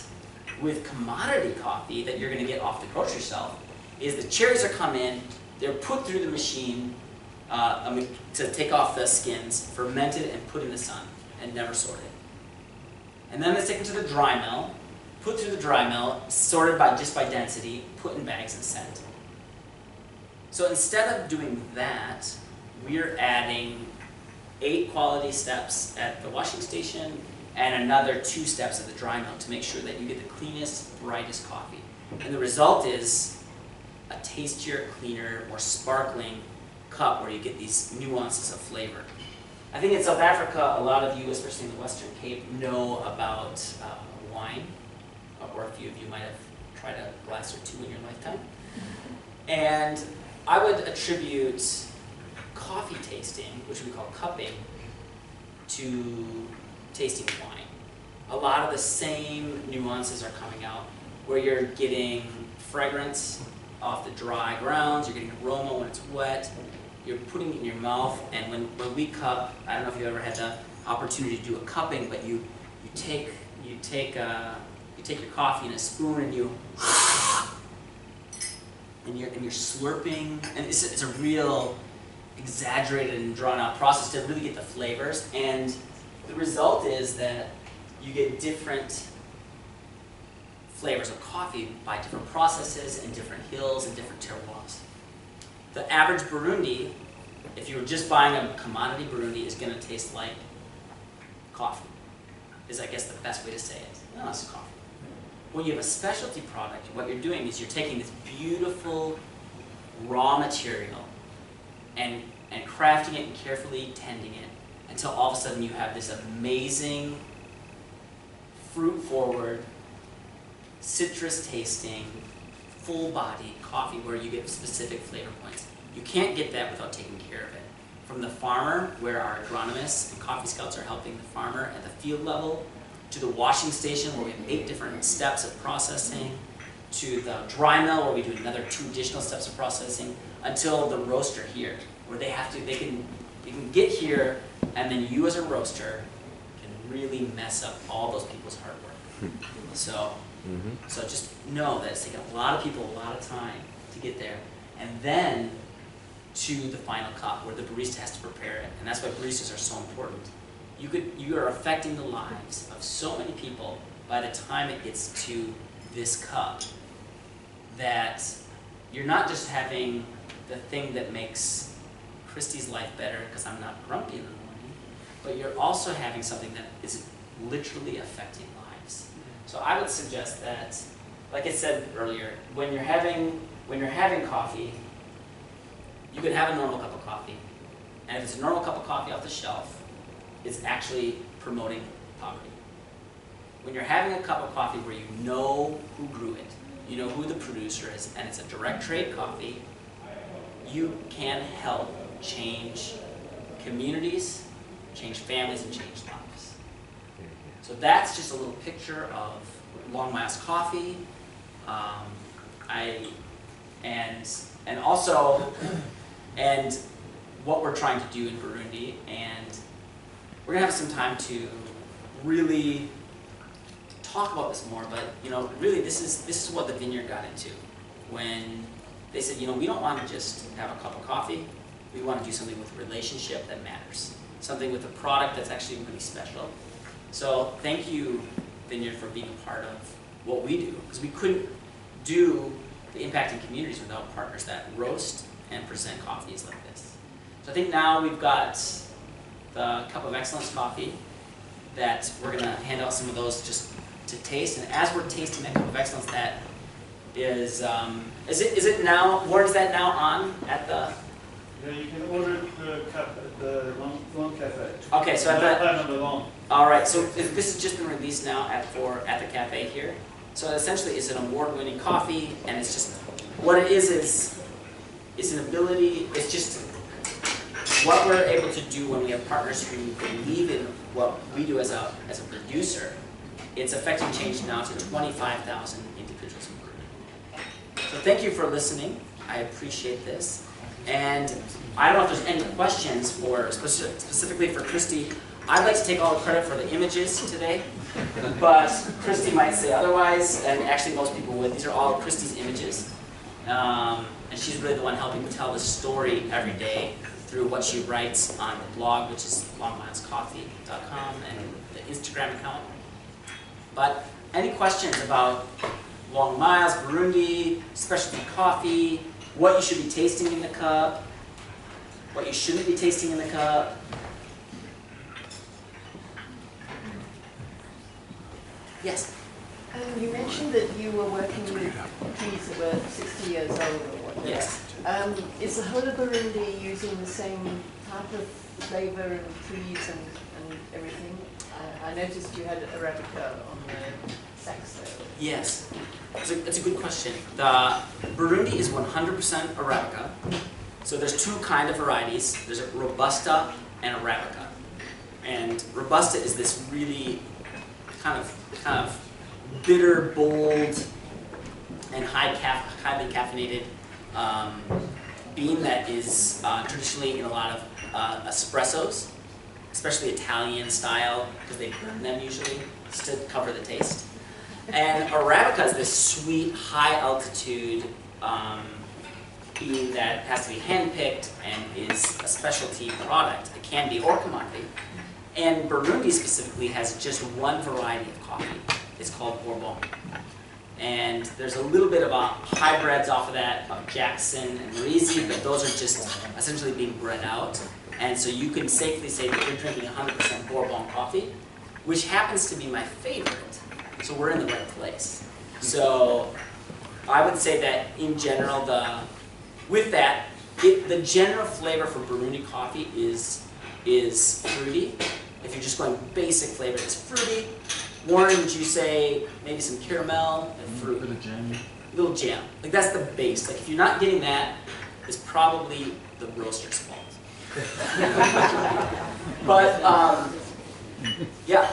with commodity coffee that you're going to get off the grocery shelf, is the cherries are come in, they're put through the machine uh, to take off the skins, fermented and put in the sun, and never sorted. And then it's taken to the dry mill, put through the dry mill, sorted by just by density, put in bags and sent. So instead of doing that, we're adding eight quality steps at the washing station and another two steps at the dry mill to make sure that you get the cleanest, brightest coffee. And the result is a tastier, cleaner, more sparkling cup where you get these nuances of flavor. I think in South Africa, a lot of you, especially in the Western Cape, know about uh, wine, or a few of you might have tried a glass or two in your lifetime. And I would attribute coffee tasting, which we call cupping, to tasting wine. A lot of the same nuances are coming out, where you're getting fragrance off the dry grounds, you're getting aroma when it's wet, you're putting it in your mouth, and when, when we cup, I don't know if you ever had the opportunity to do a cupping, but you, you, take, you, take, uh, you take your coffee and a spoon and you and you're, and you're slurping, and it's a, it's a real exaggerated and drawn out process to really get the flavors, and the result is that you get different flavors of coffee by different processes and different hills and different terroirs. The average Burundi, if you were just buying a commodity Burundi, is going to taste like coffee, is I guess the best way to say it. No, it's coffee. When you have a specialty product, what you're doing is you're taking this beautiful raw material and, and crafting it and carefully tending it until all of a sudden you have this amazing, fruit-forward, citrus-tasting, full-bodied coffee where you get specific flavor points. You can't get that without taking care of it. From the farmer, where our agronomists and coffee scouts are helping the farmer at the field level, to the washing station where we have eight different steps of processing, to the dry mill where we do another two additional steps of processing, until the roaster here, where they have to, they can, they can get here, and then you as a roaster can really mess up all those people's hard work. So, mm-hmm. so just know that it's taken a lot of people a lot of time to get there, and then to the final cup where the barista has to prepare it, and that's why baristas are so important. You could, you are affecting the lives of so many people by the time it gets to this cup that you're not just having the thing that makes Christy's life better because I'm not grumpy in the morning, but you're also having something that is literally affecting lives. So I would suggest that, like I said earlier, when you're having, when you're having coffee, you can have a normal cup of coffee, and if it's a normal cup of coffee off the shelf, it's actually promoting poverty. When you're having a cup of coffee where you know who grew it, you know who the producer is, and it's a direct trade coffee, you can help change communities, change families, and change lives. So that's just a little picture of Long Miles Coffee. Um, I, and, and also, and what we're trying to do in Burundi, and we're gonna have some time to really talk about this more, but you know, really, this is this is what the vineyard got into when they said, you know, we don't want to just have a cup of coffee. We want to do something with a relationship that matters, something with a product that's actually really special. So thank you, Vineyard, for being a part of what we do, because we couldn't do the impact in communities without partners that roast and present coffees like this. So I think now we've got the Cup of Excellence coffee that we're going to hand out some of those just to taste. And as we're tasting that Cup of Excellence, that is, um, is it is it now, where is that now on at the? Yeah, you can order the cup at the Long, Long Cafe. Okay, so at the, all right, so if this has just been released now at, for, at the cafe here. So essentially it's an award-winning coffee, and it's just, what it is is, it's an ability, it's just, what we're able to do when we have partners who believe in what we do as a, as a producer, it's affecting change now to twenty-five thousand individuals in Burundi. So thank you for listening. I appreciate this. And I don't know if there's any questions for speci specifically for Kirsty. I'd like to take all the credit for the images today, but Kirsty might say otherwise, and actually most people would. These are all Kirsty's images, um, and she's really the one helping to tell the story every day through what she writes on the blog, which is long miles coffee dot com, and the Instagram account. But any questions about Long Miles, Burundi, specialty coffee, what you should be tasting in the cup, what you shouldn't be tasting in the cup? Yes? Um, you mentioned that you were working with trees that were sixty years old or whatever. Yes. Um, is the whole of Burundi using the same type of flavour and trees and, and everything? Uh, I noticed you had Arabica on the sacks there. Yes. That's a, that's a good question. The Burundi is one hundred percent Arabica. So there's two kind of varieties. There's a Robusta and Arabica. And Robusta is this really kind of kind of bitter, bold, and high ca highly caffeinated um, bean that is uh, traditionally in a lot of uh, espressos, especially Italian style, because they burn them usually to cover the taste. And Arabica is this sweet, high altitude um, bean that has to be handpicked and is a specialty product. It can be or commodity. And Burundi specifically has just one variety of coffee. It's called Bourbon. And there's a little bit about hybrids off of that, of Jackson and Rizi, but those are just essentially being bred out. And so you can safely say that you're drinking one hundred percent Bourbon coffee, which happens to be my favorite. So we're in the right place. So I would say that in general, the with that, it, the general flavor for Burundi coffee is is fruity. If you're just going basic flavor, it's fruity. Warren, would you say maybe some caramel and fruit? A little bit of jam. A little jam. Like that's the base. Like if you're not getting that, it's probably the roaster's fault. But um, yeah.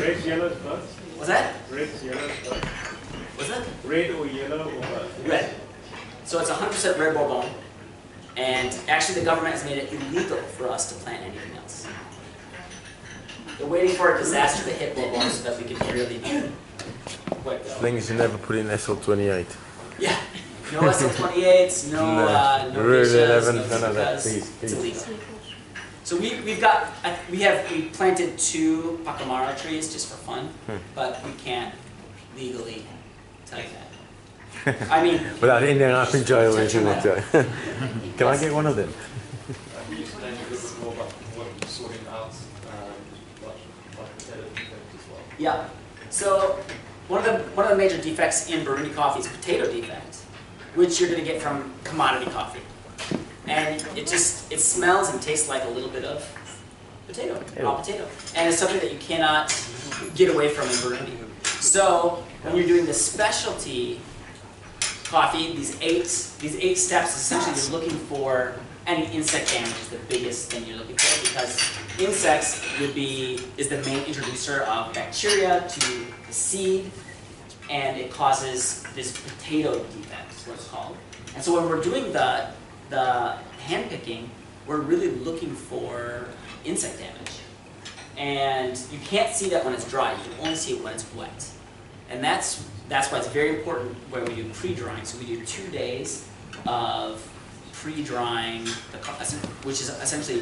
Red, yellow, buds. What's that? Red, yellow, buds. What's that? Red or yellow or buds. Red. So it's one hundred percent red Bourbon. And actually the government has made it illegal for us to plant anything else. They're waiting for a disaster to hit Bourbon so that we can really do what the... Things you never put in S L twenty-eight. Yeah. No S L twenty-eights, no... no, uh, no Rule eleven, no none of that. Please, please. It's illegal. So we, we've got... We have we planted two Pacamara trees just for fun, hmm. but we can't legally tell you that. I mean, without any laughing jail or anything like that. Can yes. I get one of them? Can you explain a little bit more about what sorting out, like potato defect as well? Yeah. So one of the one of the major defects in Burundi coffee is potato defect, which you're going to get from commodity coffee, and it just it smells and tastes like a little bit of potato, raw potato, and it's something that you cannot get away from in Burundi. So when you're doing the specialty coffee, these eight, these eight steps, essentially you're looking for any insect damage is the biggest thing you're looking for, because insects would be, is the main introducer of bacteria to the seed, and it causes this potato defect, is what it's called. And so when we're doing the, the handpicking, we're really looking for insect damage. And you can't see that when it's dry, you can only see it when it's wet. And that's That's why it's very important when we do pre-drying. So we do two days of pre-drying, which is essentially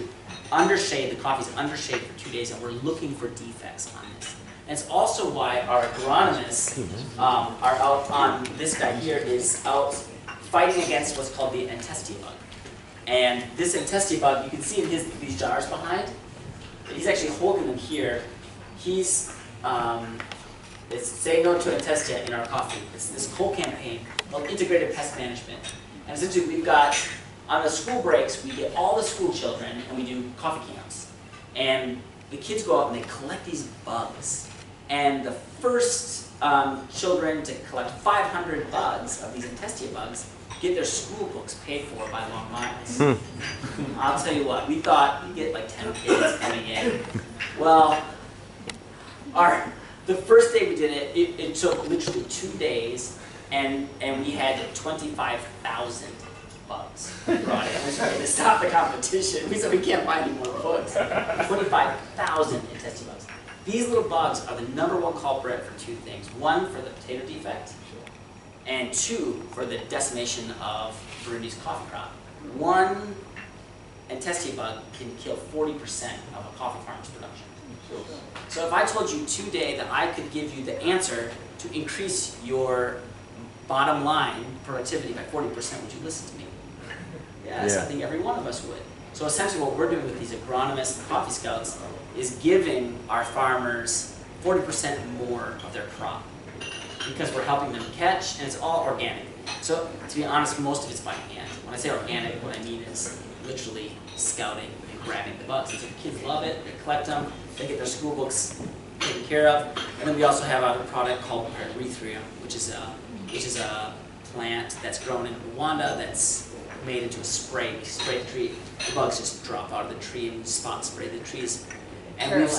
undershade. The coffee's undershade for two days, and we're looking for defects on this. And it's also why our agronomists um, are out on, this guy here is out fighting against what's called the Antestia bug. And this Antestia bug, you can see in his, these jars behind, he's actually holding them here. He's... Um, It's Say No to Antestia in our coffee. It's this whole campaign called Integrated Pest Management. And essentially we've got, on the school breaks, we get all the school children and we do coffee camps. And the kids go out and they collect these bugs. And the first um, children to collect five hundred bugs of these Antestia bugs get their school books paid for by Long Miles. Hmm. I'll tell you what, we thought we'd get like ten kids coming in. Well, our... The first day we did it, it, it took literally two days and and we had twenty-five thousand bugs brought in. We started to stop the competition. We said we can't buy any more bugs. twenty-five thousand intestine bugs. These little bugs are the number one culprit for two things. One, for the potato defect, and two, for the decimation of Burundi's coffee crop. One Antestia bug can kill forty percent of a coffee farm's production. So if I told you today that I could give you the answer to increase your bottom line productivity by forty percent, would you listen to me? Yes, yeah. I think every one of us would. So essentially what we're doing with these agronomists and coffee scouts is giving our farmers forty percent more of their crop, because we're helping them catch, and it's all organic. So to be honest, most of it's by hand. When I say organic, what I mean is literally scouting and grabbing the bugs. So the kids love it, they collect them, they get their school books taken care of. And then we also have a product called Erythria, which is a, which is a plant that's grown in Rwanda that's made into a spray. You spray the tree, the bugs just drop out of the tree, and you spot spray the trees. And we've,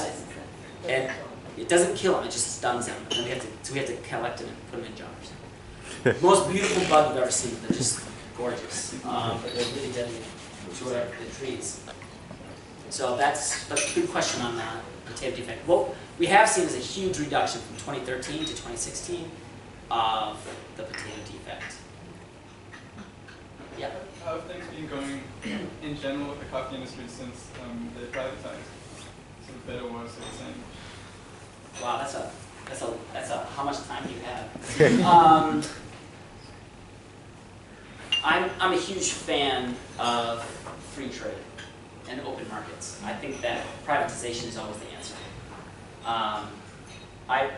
and it doesn't kill them, it just stuns them. And we have to, so we have to collect them and put them in jars. Most beautiful bug we've ever seen. They're just gorgeous. Um, but they're really deadly to whatever the trees. So that's, that's a good question on that potato defect. What we have seen is a huge reduction from twenty thirteen to twenty sixteen of the potato defect. Yeah. How have things been going in general with the coffee industry since um, they privatized? So better or worse, the same. Wow, that's a that's a that's a how much time do you have? um, I'm I'm a huge fan of free trade and open markets. I think that privatization is always the answer. Um, I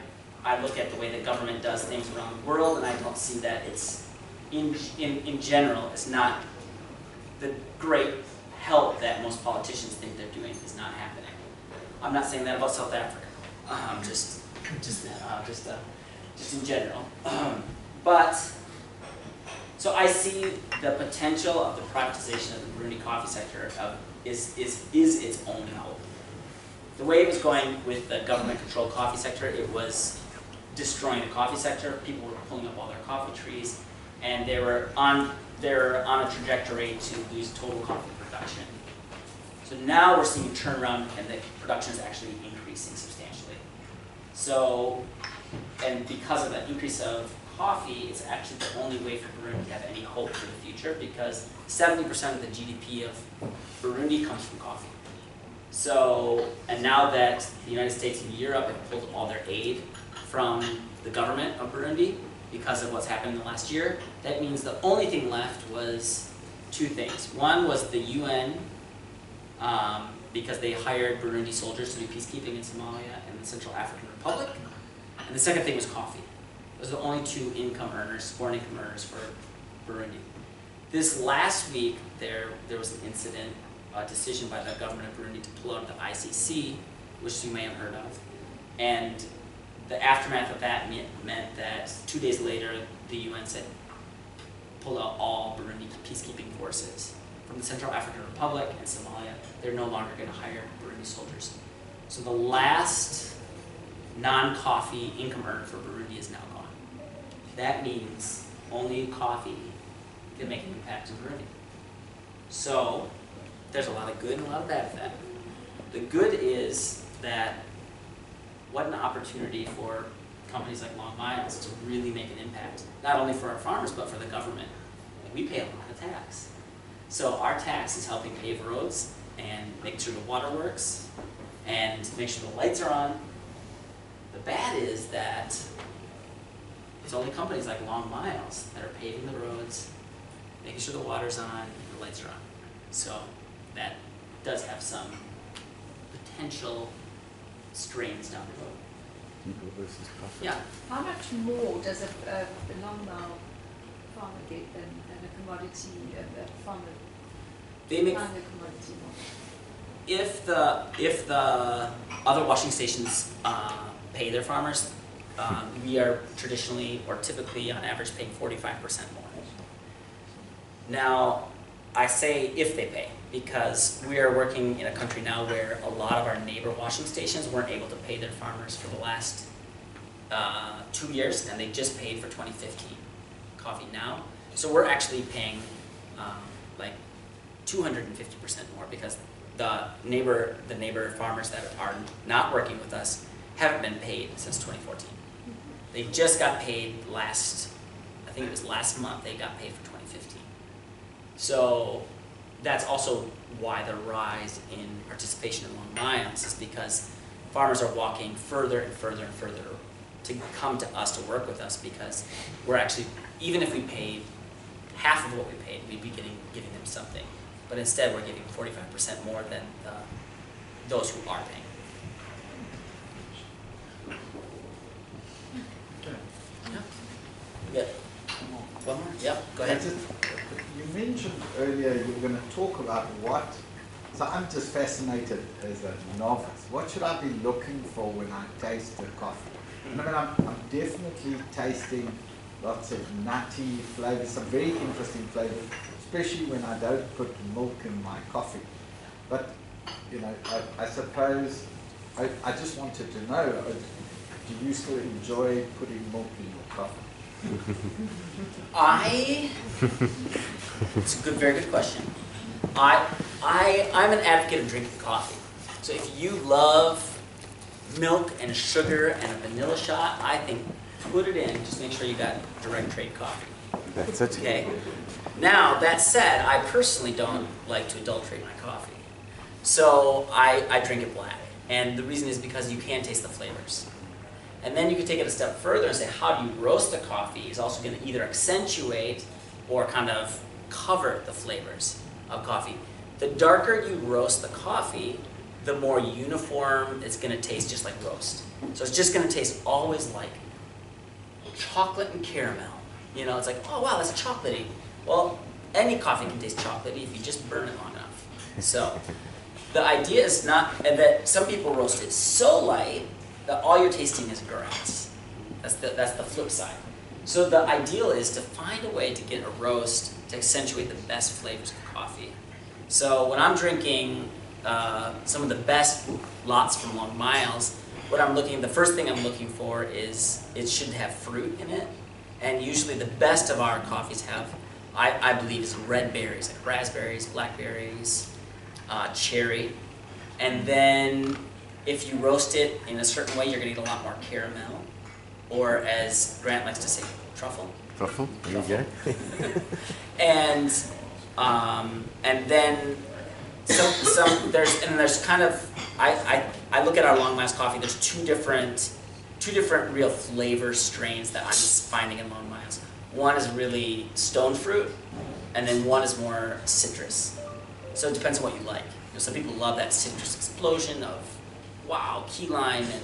I look at the way the government does things around the world, and I don't see that it's in in in general. It's not the great help that most politicians think they're doing is not happening. I'm not saying that about South Africa. Um, just, just, uh, just, uh, just in general. Um, but so I see the potential of the privatization of the Burundi coffee sector of, is is is its own help. The way it was going with the government-controlled coffee sector, it was destroying the coffee sector. People were pulling up all their coffee trees, and they were on they're on a trajectory to lose total coffee production. So now we're seeing a turnaround, and the production is actually increasing substantially. So, and because of that increase of coffee, it's actually the only way for Burundi to have any hope for the future, because seventy percent of the G D P of Burundi comes from coffee. So, and now that the United States and Europe have pulled all their aid from the government of Burundi because of what's happened in the last year, that means the only thing left was two things. One was the U N, um, because they hired Burundi soldiers to do peacekeeping in Somalia and the Central African Republic. And the second thing was coffee. Those are the only two income earners, foreign income earners for Burundi. This last week, there, there was an incident, a decision by the government of Burundi to pull out of the I C C, which you may have heard of. And the aftermath of that meant that two days later, the U N said, pull out all Burundi peacekeeping forces from the Central African Republic and Somalia. They're no longer going to hire Burundi soldiers. So the last non-coffee income earner for Burundi is now gone. That means only coffee can make an impact in Burundi. So there's a lot of good and a lot of bad for that. The good is that what an opportunity for companies like Long Miles to really make an impact, not only for our farmers, but for the government. We pay a lot of tax. So our tax is helping pave roads and make sure the water works and make sure the lights are on. The bad is that it's only companies like Long Miles that are paving the roads, making sure the water's on and the lights are on. So that does have some potential strains down the road. People versus profit. Yeah. How much more does a, a, a Long Mile farmer get than, than a commodity a, a farmer? They make, if the if the other washing stations uh, pay their farmers, uh, we are traditionally or typically on average paying forty-five percent more. Now, I say if they pay, because we are working in a country now where a lot of our neighbor washing stations weren't able to pay their farmers for the last uh, two years, and they just paid for twenty fifteen. coffee now. So we're actually paying um, like two hundred fifty percent more because the neighbor, the neighbor farmers that are not working with us haven't been paid since twenty fourteen. They just got paid last, I think it was last month, they got paid for twenty fifteen. So that's also why the rise in participation in Long Miles is because farmers are walking further and further and further to come to us to work with us because we're actually, even if we paid half of what we paid, we'd be getting, giving them something. But instead we're giving forty-five percent more than the, those who are paying. Yeah. One more? Yeah, go ahead. Just, you mentioned earlier you were going to talk about what, so I'm just fascinated as a novice. What should I be looking for when I taste the coffee? And I mean, I'm, I'm definitely tasting lots of nutty flavors, some very interesting flavors, especially when I don't put milk in my coffee. But, you know, I, I suppose, I, I just wanted to know, do you still enjoy putting milk in your coffee? I, it's a good, very good question. I, I, I'm an advocate of drinking coffee. So if you love milk and sugar and a vanilla shot, I think put it in. Just make sure you got direct trade coffee. That's it. Okay. Now that said, I personally don't like to adulterate my coffee, so I, I drink it black. And the reason is because you can taste the flavors. And then you can take it a step further and say, how do you roast the coffee is also going to either accentuate or kind of cover the flavors of coffee. The darker you roast the coffee, the more uniform it's going to taste, just like roast. So it's just going to taste always like chocolate and caramel. You know, it's like, oh wow, that's chocolatey. Well, any coffee can taste chocolatey if you just burn it long enough. So the idea is not, and that some people roast it so light that all you're tasting is grass. That's the, that's the flip side. So the ideal is to find a way to get a roast to accentuate the best flavors of coffee. So when I'm drinking uh, some of the best lots from Long Miles, what I'm looking, the first thing I'm looking for is it should have fruit in it. And usually the best of our coffees have, I, I believe, is red berries, like raspberries, blackberries, uh, cherry, and then if you roast it in a certain way, you're going to get a lot more caramel, or as Grant likes to say, truffle. Truffle, there you go. And um, and then some some there's and there's kind of I, I I look at our Long Miles coffee. There's two different two different real flavor strains that I'm finding in Long Miles. One is really stone fruit, and then one is more citrus. So it depends on what you like. You know, some people love that citrus explosion of wow, key lime and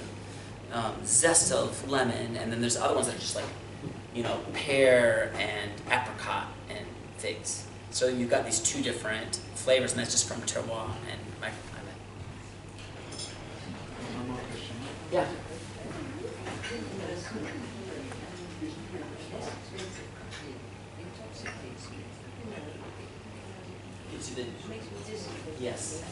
um, zest of lemon, and then there's other ones that are just like, you know, pear and apricot and figs. So you've got these two different flavors, and that's just from terroir and microclimate. One more question. Yeah. Yes.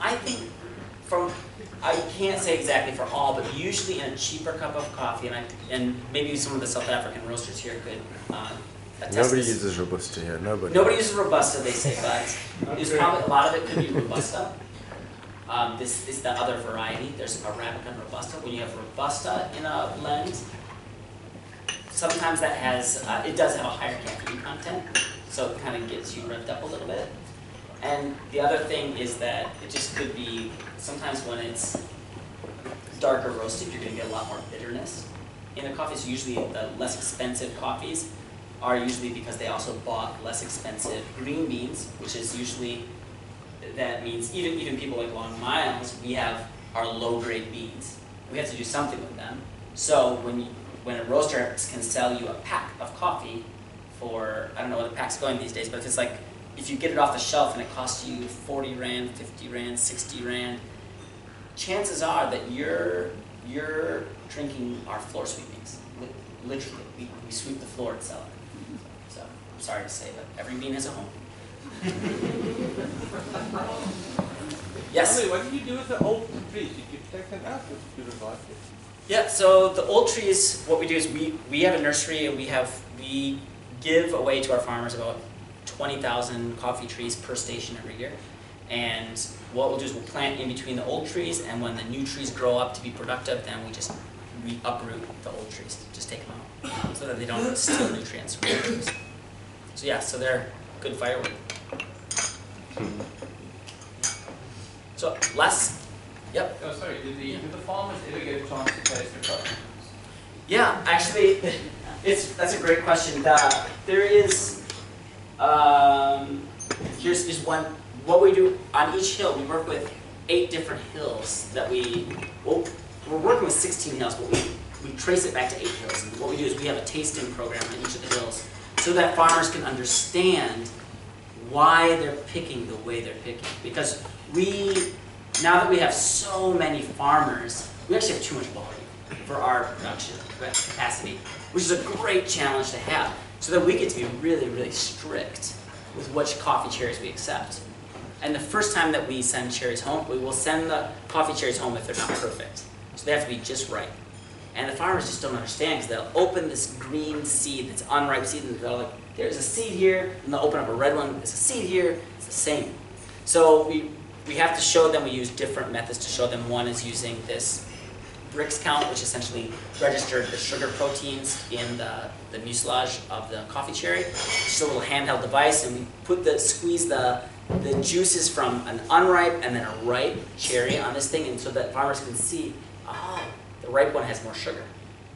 I think from, I can't say exactly for all, but usually in a cheaper cup of coffee, and I, and maybe some of the South African roasters here could uh, attest. Nobody this. uses Robusta here, nobody. Nobody uses Robusta, they say, but there's probably, a lot of it could be Robusta. Um, this is the other variety. There's Arabica and Robusta. When you have Robusta in a blend, sometimes that has, uh, it does have a higher caffeine content, so it kind of gets you revved up a little bit. And the other thing is that it just could be, sometimes when it's darker roasted, you're going to get a lot more bitterness in the coffees. Usually the less expensive coffees are usually because they also bought less expensive green beans, which is usually, that means even, even people like Long Miles, we have our low-grade beans. We have to do something with them. So when, you, when a roaster can sell you a pack of coffee for, I don't know what the pack's going these days, but if it's like, if you get it off the shelf and it costs you forty rand, fifty rand, sixty rand, chances are that you're, you're drinking our floor sweepings. Literally, we, we sweep the floor and sell it. So, I'm sorry to say, but every bean has a home. Yes? What did you do with the old trees? Did you take them out or did you revive them? Yeah, so the old trees, what we do is we, we have a nursery and we have we give away to our farmers about twenty thousand coffee trees per station every year. And what we'll do is we'll plant in between the old trees, and when the new trees grow up to be productive, then we just we uproot the old trees, just take them out, so that they don't steal nutrients from the trees. So yeah, so they're good firewood. So last, yep. Oh, sorry. Did the, did the farmers ever get a chance to taste the coffee? Yeah, actually, it's that's a great question. Uh, there is um, here's just one. What we do on each hill, we work with eight different hills that we, well, we're working with sixteen hills, but we, we trace it back to eight hills. And what we do is we have a tasting program on each of the hills so that farmers can understand why they're picking the way they're picking. Because we, now that we have so many farmers, we actually have too much volume for our production capacity, which is a great challenge to have. So that we get to be really, really strict with which coffee cherries we accept. And the first time that we send cherries home, we will send the coffee cherries home if they're not perfect. So they have to be just right. And the farmers just don't understand, because they'll open this green seed, that's unripe seed, and they're like, there's a seed here, and they'll open up a red one, there's a seed here, it's the same. So we, we have to show them, we use different methods to show them. One is using this Brix count, which essentially registered the sugar proteins in the, the mucilage of the coffee cherry. It's just a little handheld device, and we put the, squeeze the the juices from an unripe and then a ripe cherry on this thing, and so that farmers can see, oh, the ripe one has more sugar.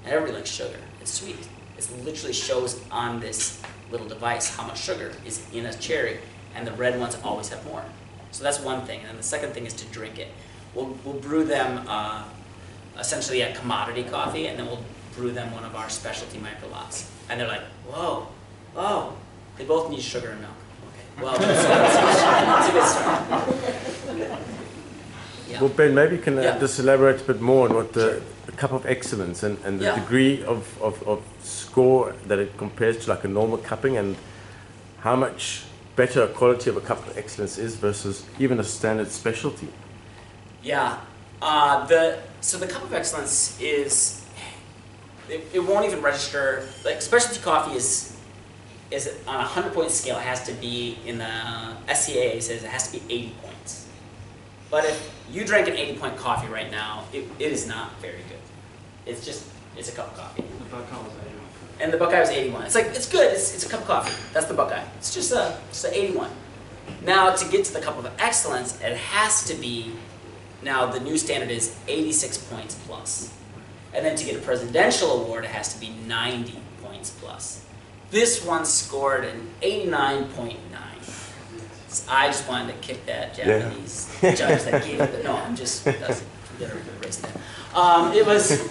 And everybody likes sugar. It's sweet. It literally shows on this little device how much sugar is in a cherry, and the red ones always have more. So that's one thing. And then the second thing is to drink it. We'll, we'll brew them uh, essentially a commodity coffee, and then we'll brew them one of our specialty micro lots. And they're like, whoa, whoa, they both need sugar and milk. Well, yeah. Well, Ben, maybe you can uh, yeah. just elaborate a bit more on what the, the Cup of Excellence and, and the yeah. degree of, of, of score that it compares to like a normal cupping, and how much better quality of a Cup of Excellence is versus even a standard specialty. Yeah, uh, the so the Cup of Excellence is, it, it won't even register, like specialty coffee is, is on a hundred point scale, it has to be, in the S C A A says it has to be eighty points. But if you drank an eighty point coffee right now, it, it is not very good. It's just, it's a cup of coffee. The Buckeye was eighty-one. And the Buckeye was eighty-one. It's like, it's good, it's, it's a cup of coffee. That's the Buckeye. It's just a, just an eighty-one. Now, to get to the Cup of Excellence, it has to be, now the new standard is eighty-six points plus. And then to get a presidential award, it has to be ninety points plus. This one scored an eighty-nine point nine. So I just wanted to kick that Japanese yeah. judge that gave it. But no, I'm just that's, I'm gonna erase that. Um, it was,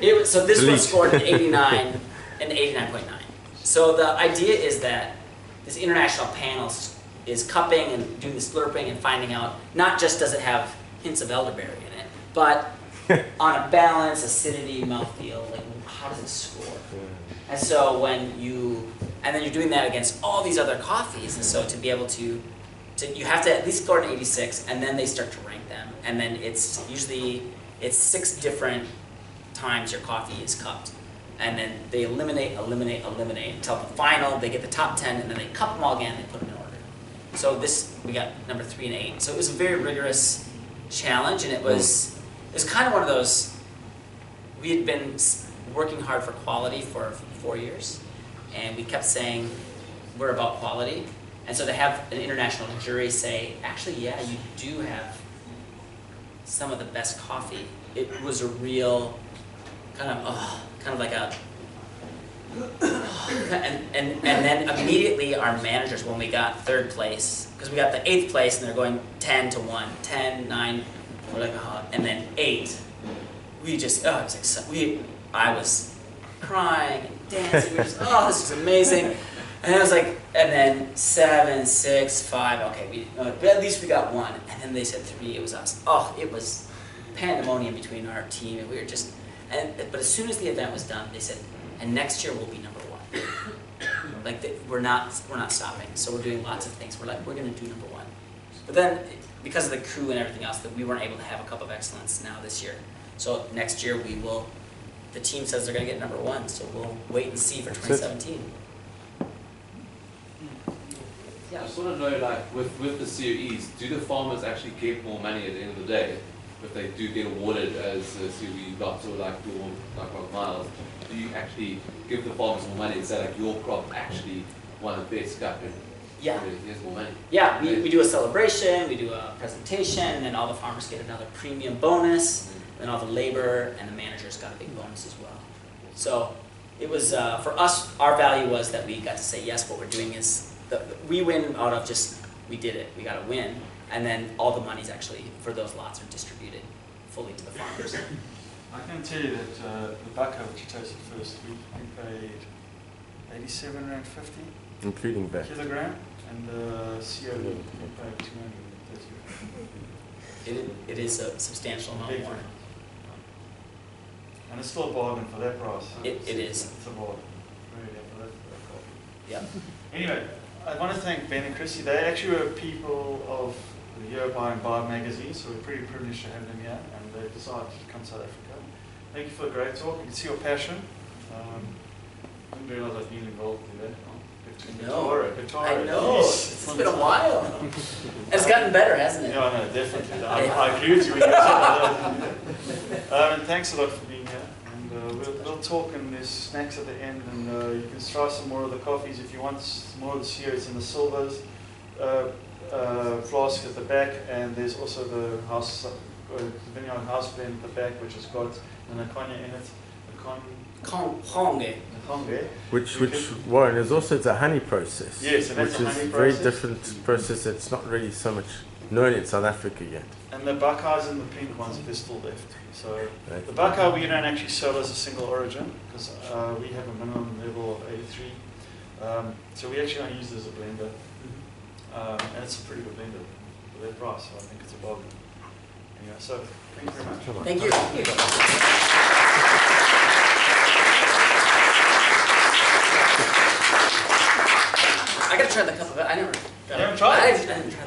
it was. So this Bleak. one scored an eighty-nine, an eighty-nine point nine. So the idea is that this international panel is cupping and doing the slurping and finding out not just does it have hints of elderberry in it, but on a balance, acidity, mouthfeel, like how does it score? Yeah. And so when you, and then you're doing that against all these other coffees, and so to be able to, to you have to at least score an eighty-six, and then they start to rank them, and then it's usually, it's six different times your coffee is cupped. And then they eliminate, eliminate, eliminate, until the final, they get the top ten, and then they cup them all again, and they put them in order. So this, we got number three and eight. So it was a very rigorous challenge, and it was, it was kind of one of those, we had been working hard for quality for four years, and we kept saying we're about quality, and so to have an international jury say, actually, yeah, you do have some of the best coffee. It was a real kind of, oh, kind of like a, and, and and then immediately our managers, when we got third place, because we got the eighth place, and they're going ten to one, ten, nine, we're like, oh, and then eight. We just, oh, it was like, so, we. I was crying and dancing. We were just, oh, this is amazing. And I was like, and then seven, six, five. Okay, we, but at least we got one. And then they said three. It was us. Oh, it was pandemonium between our team, and we were just. And but as soon as the event was done, they said, and next year we'll be number one. Like the, we're not we're not stopping. So we're doing lots of things. We're like, we're going to do number one. But then because of the coup and everything else, that we weren't able to have a Cup of Excellence now this year. So next year we will. The team says they're going to get number one, so we'll wait and see for twenty seventeen. Yeah. I just want to know, like, with, with the C O Es, do the farmers actually get more money at the end of the day if they do get awarded as a C O E lot, or like Dawn, like, like Miles? Do you actually give the farmers more money and say, like, your crop actually won the best cup? Yeah. Here's more money. Yeah, we, we do a celebration, we do a presentation, and then all the farmers get another premium bonus, mm-hmm. and all the labor and the managers got a big bonus as well. So it was, uh, for us, our value was that we got to say, yes, what we're doing is, The, the, we win out of just, we did it, we got a win, and then all the monies actually for those lots are distributed fully to the farmers. I can tell you that uh, the bucko, which you tasted first week, we paid eighty-seven rand fifty, including that kilogram, and the C O we paid two hundred thirty. It, it is a substantial amount more. And it's still a bargain for that price. It, it, it is. It's a bargain. Really, for that, for that coffee. Yeah. Anyway. I want to thank Ben and Kirsty. They actually were people of the year by and by magazine, so we're pretty privileged to have them here, and they decided to come to South Africa. Thank you for a great talk. You can see your passion. Um, I didn't realize I'd been involved in that. No, I know. It's been a while. It's gotten better, hasn't it? Yeah, I know, definitely. I, I agree with you. um, and thanks a lot for being here. And uh, we'll, we'll talk, and there's snacks at the end, and uh, you can try some more of the coffees if you want. More of the cereals in the silvers uh, uh, flask at the back, and there's also the house, uh, vineyard house blend at the back, which has got the Nkonge in it. Nkonge. Nkonge. Which, which Warren is also the honey process. Yes, and that's which a honey is process. Very different process that's not really so much known in South Africa yet. And the buckeyes and the pink ones, they're still left. So the buckeye we don't actually sell as a single origin because uh, we have a minimum level of eighty-three. Um, so we actually only use this as a blender. Um, and it's a pretty good blender for that price, so I think it's a bargain. Anyway, so thank you very much. Thank you. I gotta try the cup of it. I never, I never tried it. I didn't, I didn't try